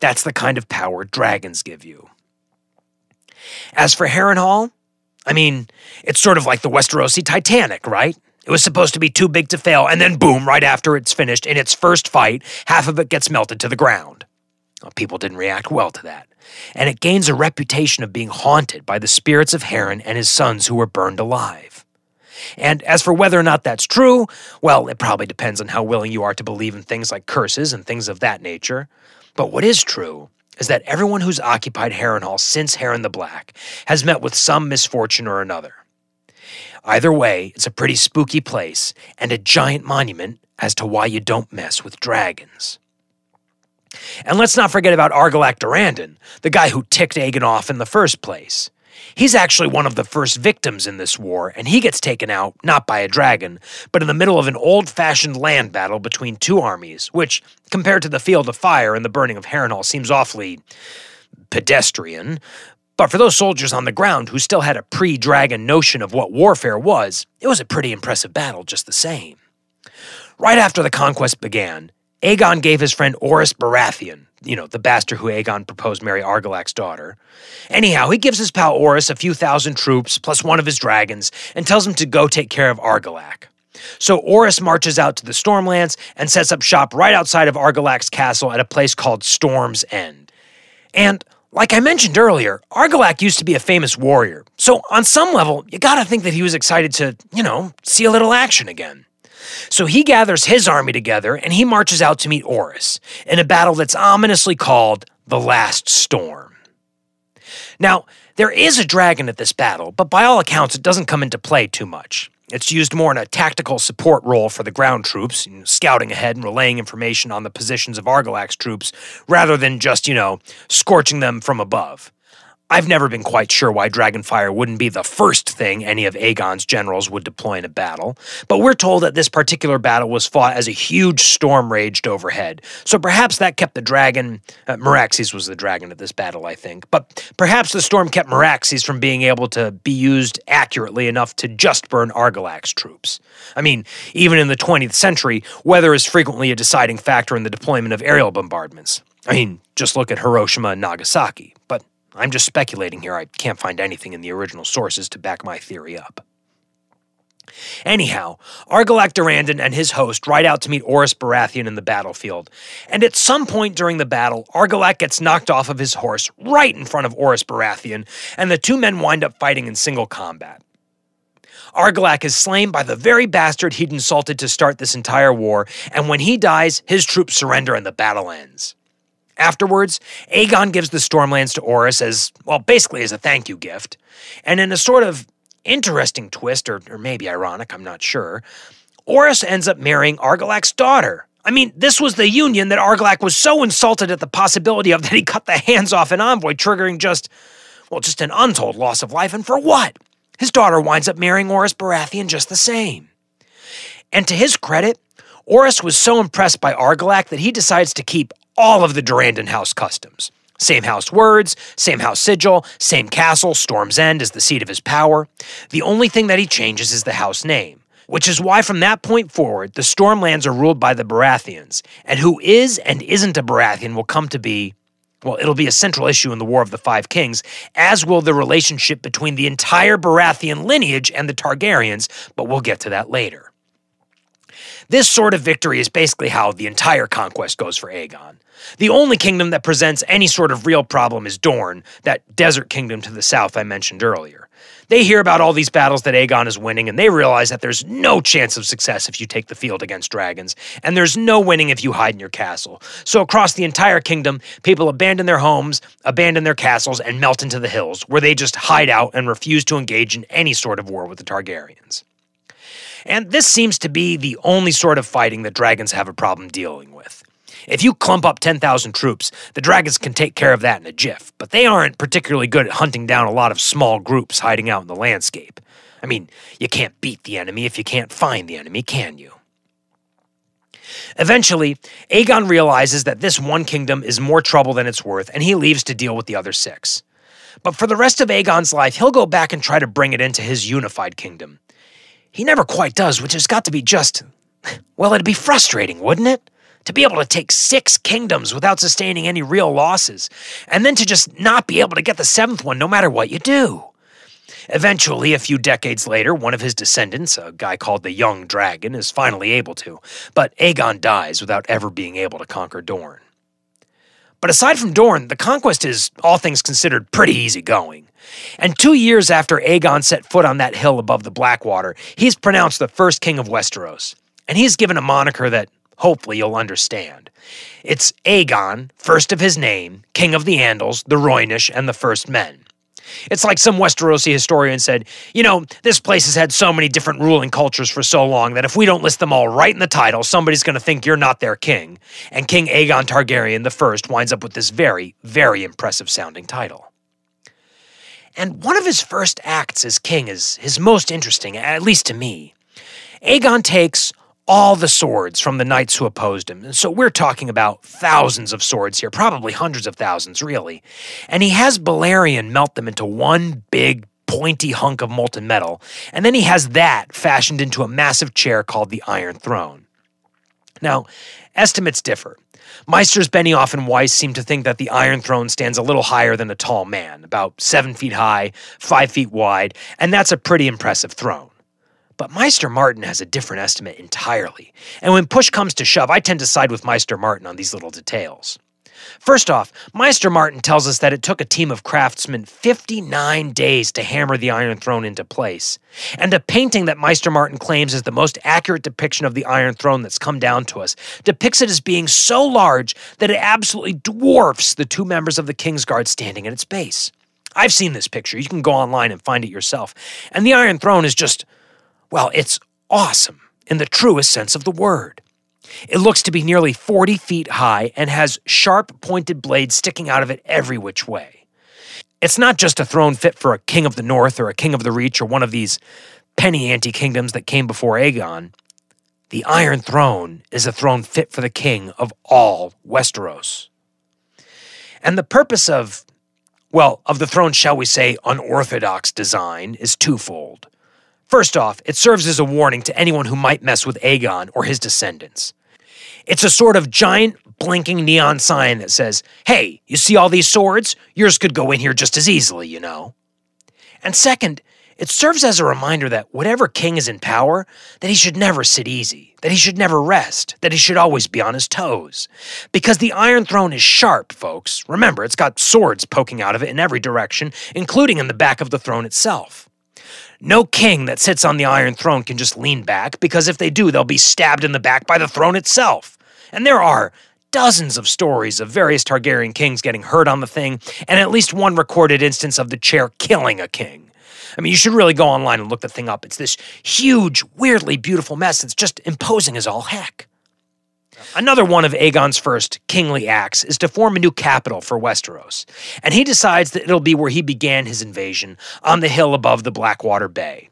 That's the kind of power dragons give you. As for Harrenhal, I mean, it's sort of like the Westerosi Titanic, right? It was supposed to be too big to fail, and then boom, right after it's finished, in its first fight, half of it gets melted to the ground. Well, people didn't react well to that, and it gains a reputation of being haunted by the spirits of Harren and his sons who were burned alive. And as for whether or not that's true, well, it probably depends on how willing you are to believe in things like curses and things of that nature. But what is true is that everyone who's occupied Harrenhal since Harren the Black has met with some misfortune or another. Either way, it's a pretty spooky place, and a giant monument as to why you don't mess with dragons. And let's not forget about Argilac Durrandon, the guy who ticked Aegon off in the first place. He's actually one of the first victims in this war, and he gets taken out, not by a dragon, but in the middle of an old-fashioned land battle between two armies, which, compared to the Field of Fire and the burning of Harrenhal, seems awfully pedestrian. But for those soldiers on the ground who still had a pre-dragon notion of what warfare was, it was a pretty impressive battle just the same. Right after the conquest began, Aegon gave his friend Orys Baratheon, you know, the bastard who Aegon proposed marry Argilac's daughter. Anyhow, he gives his pal Orys a few thousand troops plus one of his dragons and tells him to go take care of Argilac. So Orys marches out to the Stormlands and sets up shop right outside of Argilac's castle at a place called Storm's End. And like I mentioned earlier, Argilac used to be a famous warrior, so on some level, you gotta think that he was excited to, you know, see a little action again. So he gathers his army together, and he marches out to meet Orys, in a battle that's ominously called The Last Storm. Now, there is a dragon at this battle, but by all accounts, it doesn't come into play too much. It's used more in a tactical support role for the ground troops, you know, scouting ahead and relaying information on the positions of Argilac's troops, rather than just, you know, scorching them from above. I've never been quite sure why Dragonfire wouldn't be the first thing any of Aegon's generals would deploy in a battle, but we're told that this particular battle was fought as a huge storm raged overhead, so perhaps that kept the dragon... Uh, Meraxes was the dragon at this battle, I think, but perhaps the storm kept Meraxes from being able to be used accurately enough to just burn Argilac's troops. I mean, even in the twentieth century, weather is frequently a deciding factor in the deployment of aerial bombardments. I mean, just look at Hiroshima and Nagasaki, but... I'm just speculating here. I can't find anything in the original sources to back my theory up. Anyhow, Argilac Durrandon and his host ride out to meet Orys Baratheon in the battlefield, and at some point during the battle, Argilac gets knocked off of his horse right in front of Orys Baratheon, and the two men wind up fighting in single combat. Argilac is slain by the very bastard he'd insulted to start this entire war, and when he dies, his troops surrender and the battle ends. Afterwards, Aegon gives the Stormlands to Orys as, well, basically as a thank you gift, and in a sort of interesting twist, or, or maybe ironic, I'm not sure, Orys ends up marrying Argilac's daughter. I mean, this was the union that Argilac was so insulted at the possibility of that he cut the hands off an envoy, triggering just, well, just an untold loss of life, and for what? His daughter winds up marrying Orys Baratheon just the same. And to his credit, Orys was so impressed by Argilac that he decides to keep all of the Durrandon house customs. Same house words, same house sigil, same castle, Storm's End is the seat of his power. The only thing that he changes is the house name, which is why from that point forward, the Stormlands are ruled by the Baratheons, and who is and isn't a Baratheon will come to be, well, it'll be a central issue in the War of the Five Kings, as will the relationship between the entire Baratheon lineage and the Targaryens, but we'll get to that later. This sort of victory is basically how the entire conquest goes for Aegon. The only kingdom that presents any sort of real problem is Dorne, that desert kingdom to the south I mentioned earlier. They hear about all these battles that Aegon is winning, and they realize that there's no chance of success if you take the field against dragons, and there's no winning if you hide in your castle. So across the entire kingdom, people abandon their homes, abandon their castles, and melt into the hills, where they just hide out and refuse to engage in any sort of war with the Targaryens. And this seems to be the only sort of fighting that dragons have a problem dealing with. If you clump up ten thousand troops, the dragons can take care of that in a jiff, but they aren't particularly good at hunting down a lot of small groups hiding out in the landscape. I mean, you can't beat the enemy if you can't find the enemy, can you? Eventually, Aegon realizes that this one kingdom is more trouble than it's worth, and he leaves to deal with the other six. But for the rest of Aegon's life, he'll go back and try to bring it into his unified kingdom. He never quite does, which has got to be just... well, it'd be frustrating, wouldn't it? To be able to take six kingdoms without sustaining any real losses, and then to just not be able to get the seventh one no matter what you do. Eventually, a few decades later, one of his descendants, a guy called the Young Dragon, is finally able to, but Aegon dies without ever being able to conquer Dorne. But aside from Dorne, the conquest is, all things considered, pretty easygoing. And two years after Aegon set foot on that hill above the Blackwater, he's pronounced the first king of Westeros. And he's given a moniker that, hopefully, you'll understand. It's Aegon, first of his name, king of the Andals, the Rhoynish, and the First Men. It's like some Westerosi historian said, you know, this place has had so many different ruling cultures for so long that if we don't list them all right in the title, somebody's going to think you're not their king. And King Aegon Targaryen the First winds up with this very, very impressive-sounding title. And one of his first acts as king is his most interesting, at least to me. Aegon takes all the swords from the knights who opposed him, and so we're talking about thousands of swords here, probably hundreds of thousands, really. And he has Balerion melt them into one big, pointy hunk of molten metal, and then he has that fashioned into a massive chair called the Iron Throne. Now, estimates differ. Meisters Benioff and Weiss seem to think that the Iron Throne stands a little higher than a tall man, about seven feet high, five feet wide, and that's a pretty impressive throne. But Meister Martin has a different estimate entirely, and when push comes to shove, I tend to side with Meister Martin on these little details. First off, Meister Martin tells us that it took a team of craftsmen fifty-nine days to hammer the Iron Throne into place, and a painting that Meister Martin claims is the most accurate depiction of the Iron Throne that's come down to us depicts it as being so large that it absolutely dwarfs the two members of the Kingsguard standing at its base. I've seen this picture, you can go online and find it yourself, and the Iron Throne is just, well, it's awesome in the truest sense of the word. It looks to be nearly forty feet high and has sharp, pointed blades sticking out of it every which way. It's not just a throne fit for a king of the north or a king of the reach or one of these penny anti-kingdoms that came before Aegon. The Iron Throne is a throne fit for the king of all Westeros. And the purpose of, well, of the throne's, shall we say, unorthodox design is twofold. First off, it serves as a warning to anyone who might mess with Aegon or his descendants. It's a sort of giant blinking neon sign that says, hey, you see all these swords? Yours could go in here just as easily, you know. And second, it serves as a reminder that whatever king is in power, that he should never sit easy, that he should never rest, that he should always be on his toes. Because the Iron Throne is sharp, folks. Remember, it's got swords poking out of it in every direction, including in the back of the throne itself. No king that sits on the Iron Throne can just lean back, because if they do, they'll be stabbed in the back by the throne itself. And there are dozens of stories of various Targaryen kings getting hurt on the thing, and at least one recorded instance of the chair killing a king. I mean, you should really go online and look the thing up. It's this huge, weirdly beautiful mess that's just imposing as all heck. Another one of Aegon's first kingly acts is to form a new capital for Westeros, and he decides that it'll be where he began his invasion, on the hill above the Blackwater Bay.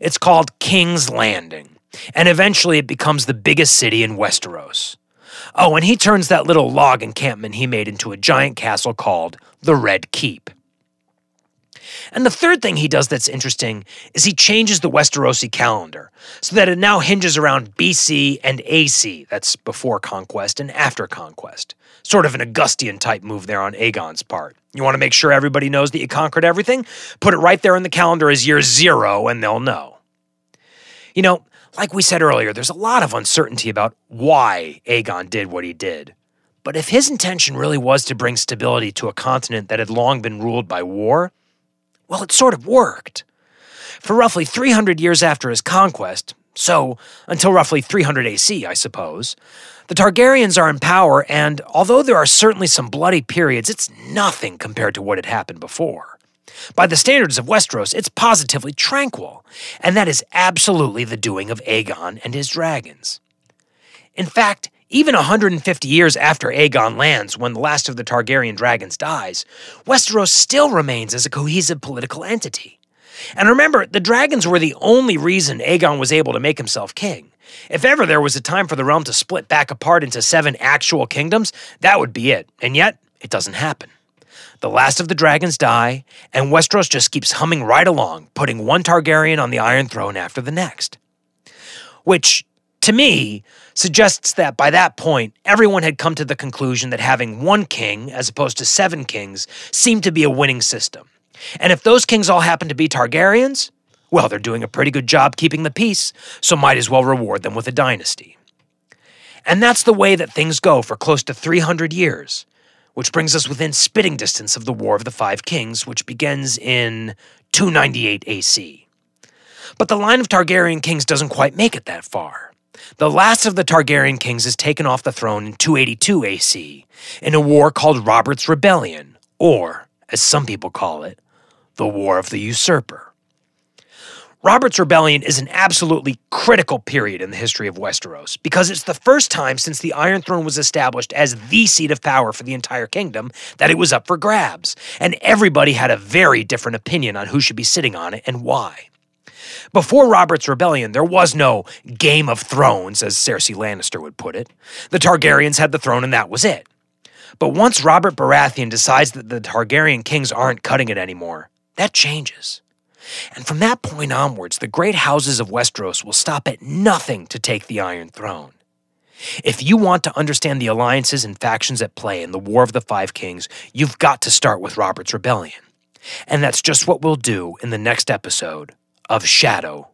It's called King's Landing, and eventually it becomes the biggest city in Westeros. Oh, and he turns that little log encampment he made into a giant castle called the Red Keep. And the third thing he does that's interesting is he changes the Westerosi calendar so that it now hinges around B C and A C, that's before conquest and after conquest. Sort of an Augustian-type move there on Aegon's part. You want to make sure everybody knows that you conquered everything? Put it right there in the calendar as year zero and they'll know. You know, like we said earlier, there's a lot of uncertainty about why Aegon did what he did. But if his intention really was to bring stability to a continent that had long been ruled by war, well, it sort of worked. For roughly three hundred years after his conquest, so until roughly three hundred A C, I suppose, the Targaryens are in power, and although there are certainly some bloody periods, it's nothing compared to what had happened before. By the standards of Westeros, it's positively tranquil, and that is absolutely the doing of Aegon and his dragons. In fact, even one hundred fifty years after Aegon lands, when the last of the Targaryen dragons dies, Westeros still remains as a cohesive political entity. And remember, the dragons were the only reason Aegon was able to make himself king. If ever there was a time for the realm to split back apart into seven actual kingdoms, that would be it. And yet, it doesn't happen. The last of the dragons die, and Westeros just keeps humming right along, putting one Targaryen on the Iron Throne after the next. Which, to me, suggests that by that point, everyone had come to the conclusion that having one king, as opposed to seven kings, seemed to be a winning system. And if those kings all happen to be Targaryens, well, they're doing a pretty good job keeping the peace, so might as well reward them with a dynasty. And that's the way that things go for close to three hundred years, which brings us within spitting distance of the War of the Five Kings, which begins in two ninety-eight A C. But the line of Targaryen kings doesn't quite make it that far. The last of the Targaryen kings is taken off the throne in two eighty-two A C in a war called Robert's Rebellion, or, as some people call it, the War of the Usurper. Robert's Rebellion is an absolutely critical period in the history of Westeros because it's the first time since the Iron Throne was established as the seat of power for the entire kingdom that it was up for grabs, and everybody had a very different opinion on who should be sitting on it and why. Before Robert's Rebellion, there was no Game of Thrones, as Cersei Lannister would put it. The Targaryens had the throne and that was it. But once Robert Baratheon decides that the Targaryen kings aren't cutting it anymore, that changes. And from that point onwards, the great houses of Westeros will stop at nothing to take the Iron Throne. If you want to understand the alliances and factions at play in the War of the Five Kings, you've got to start with Robert's Rebellion. And that's just what we'll do in the next episode of Shadow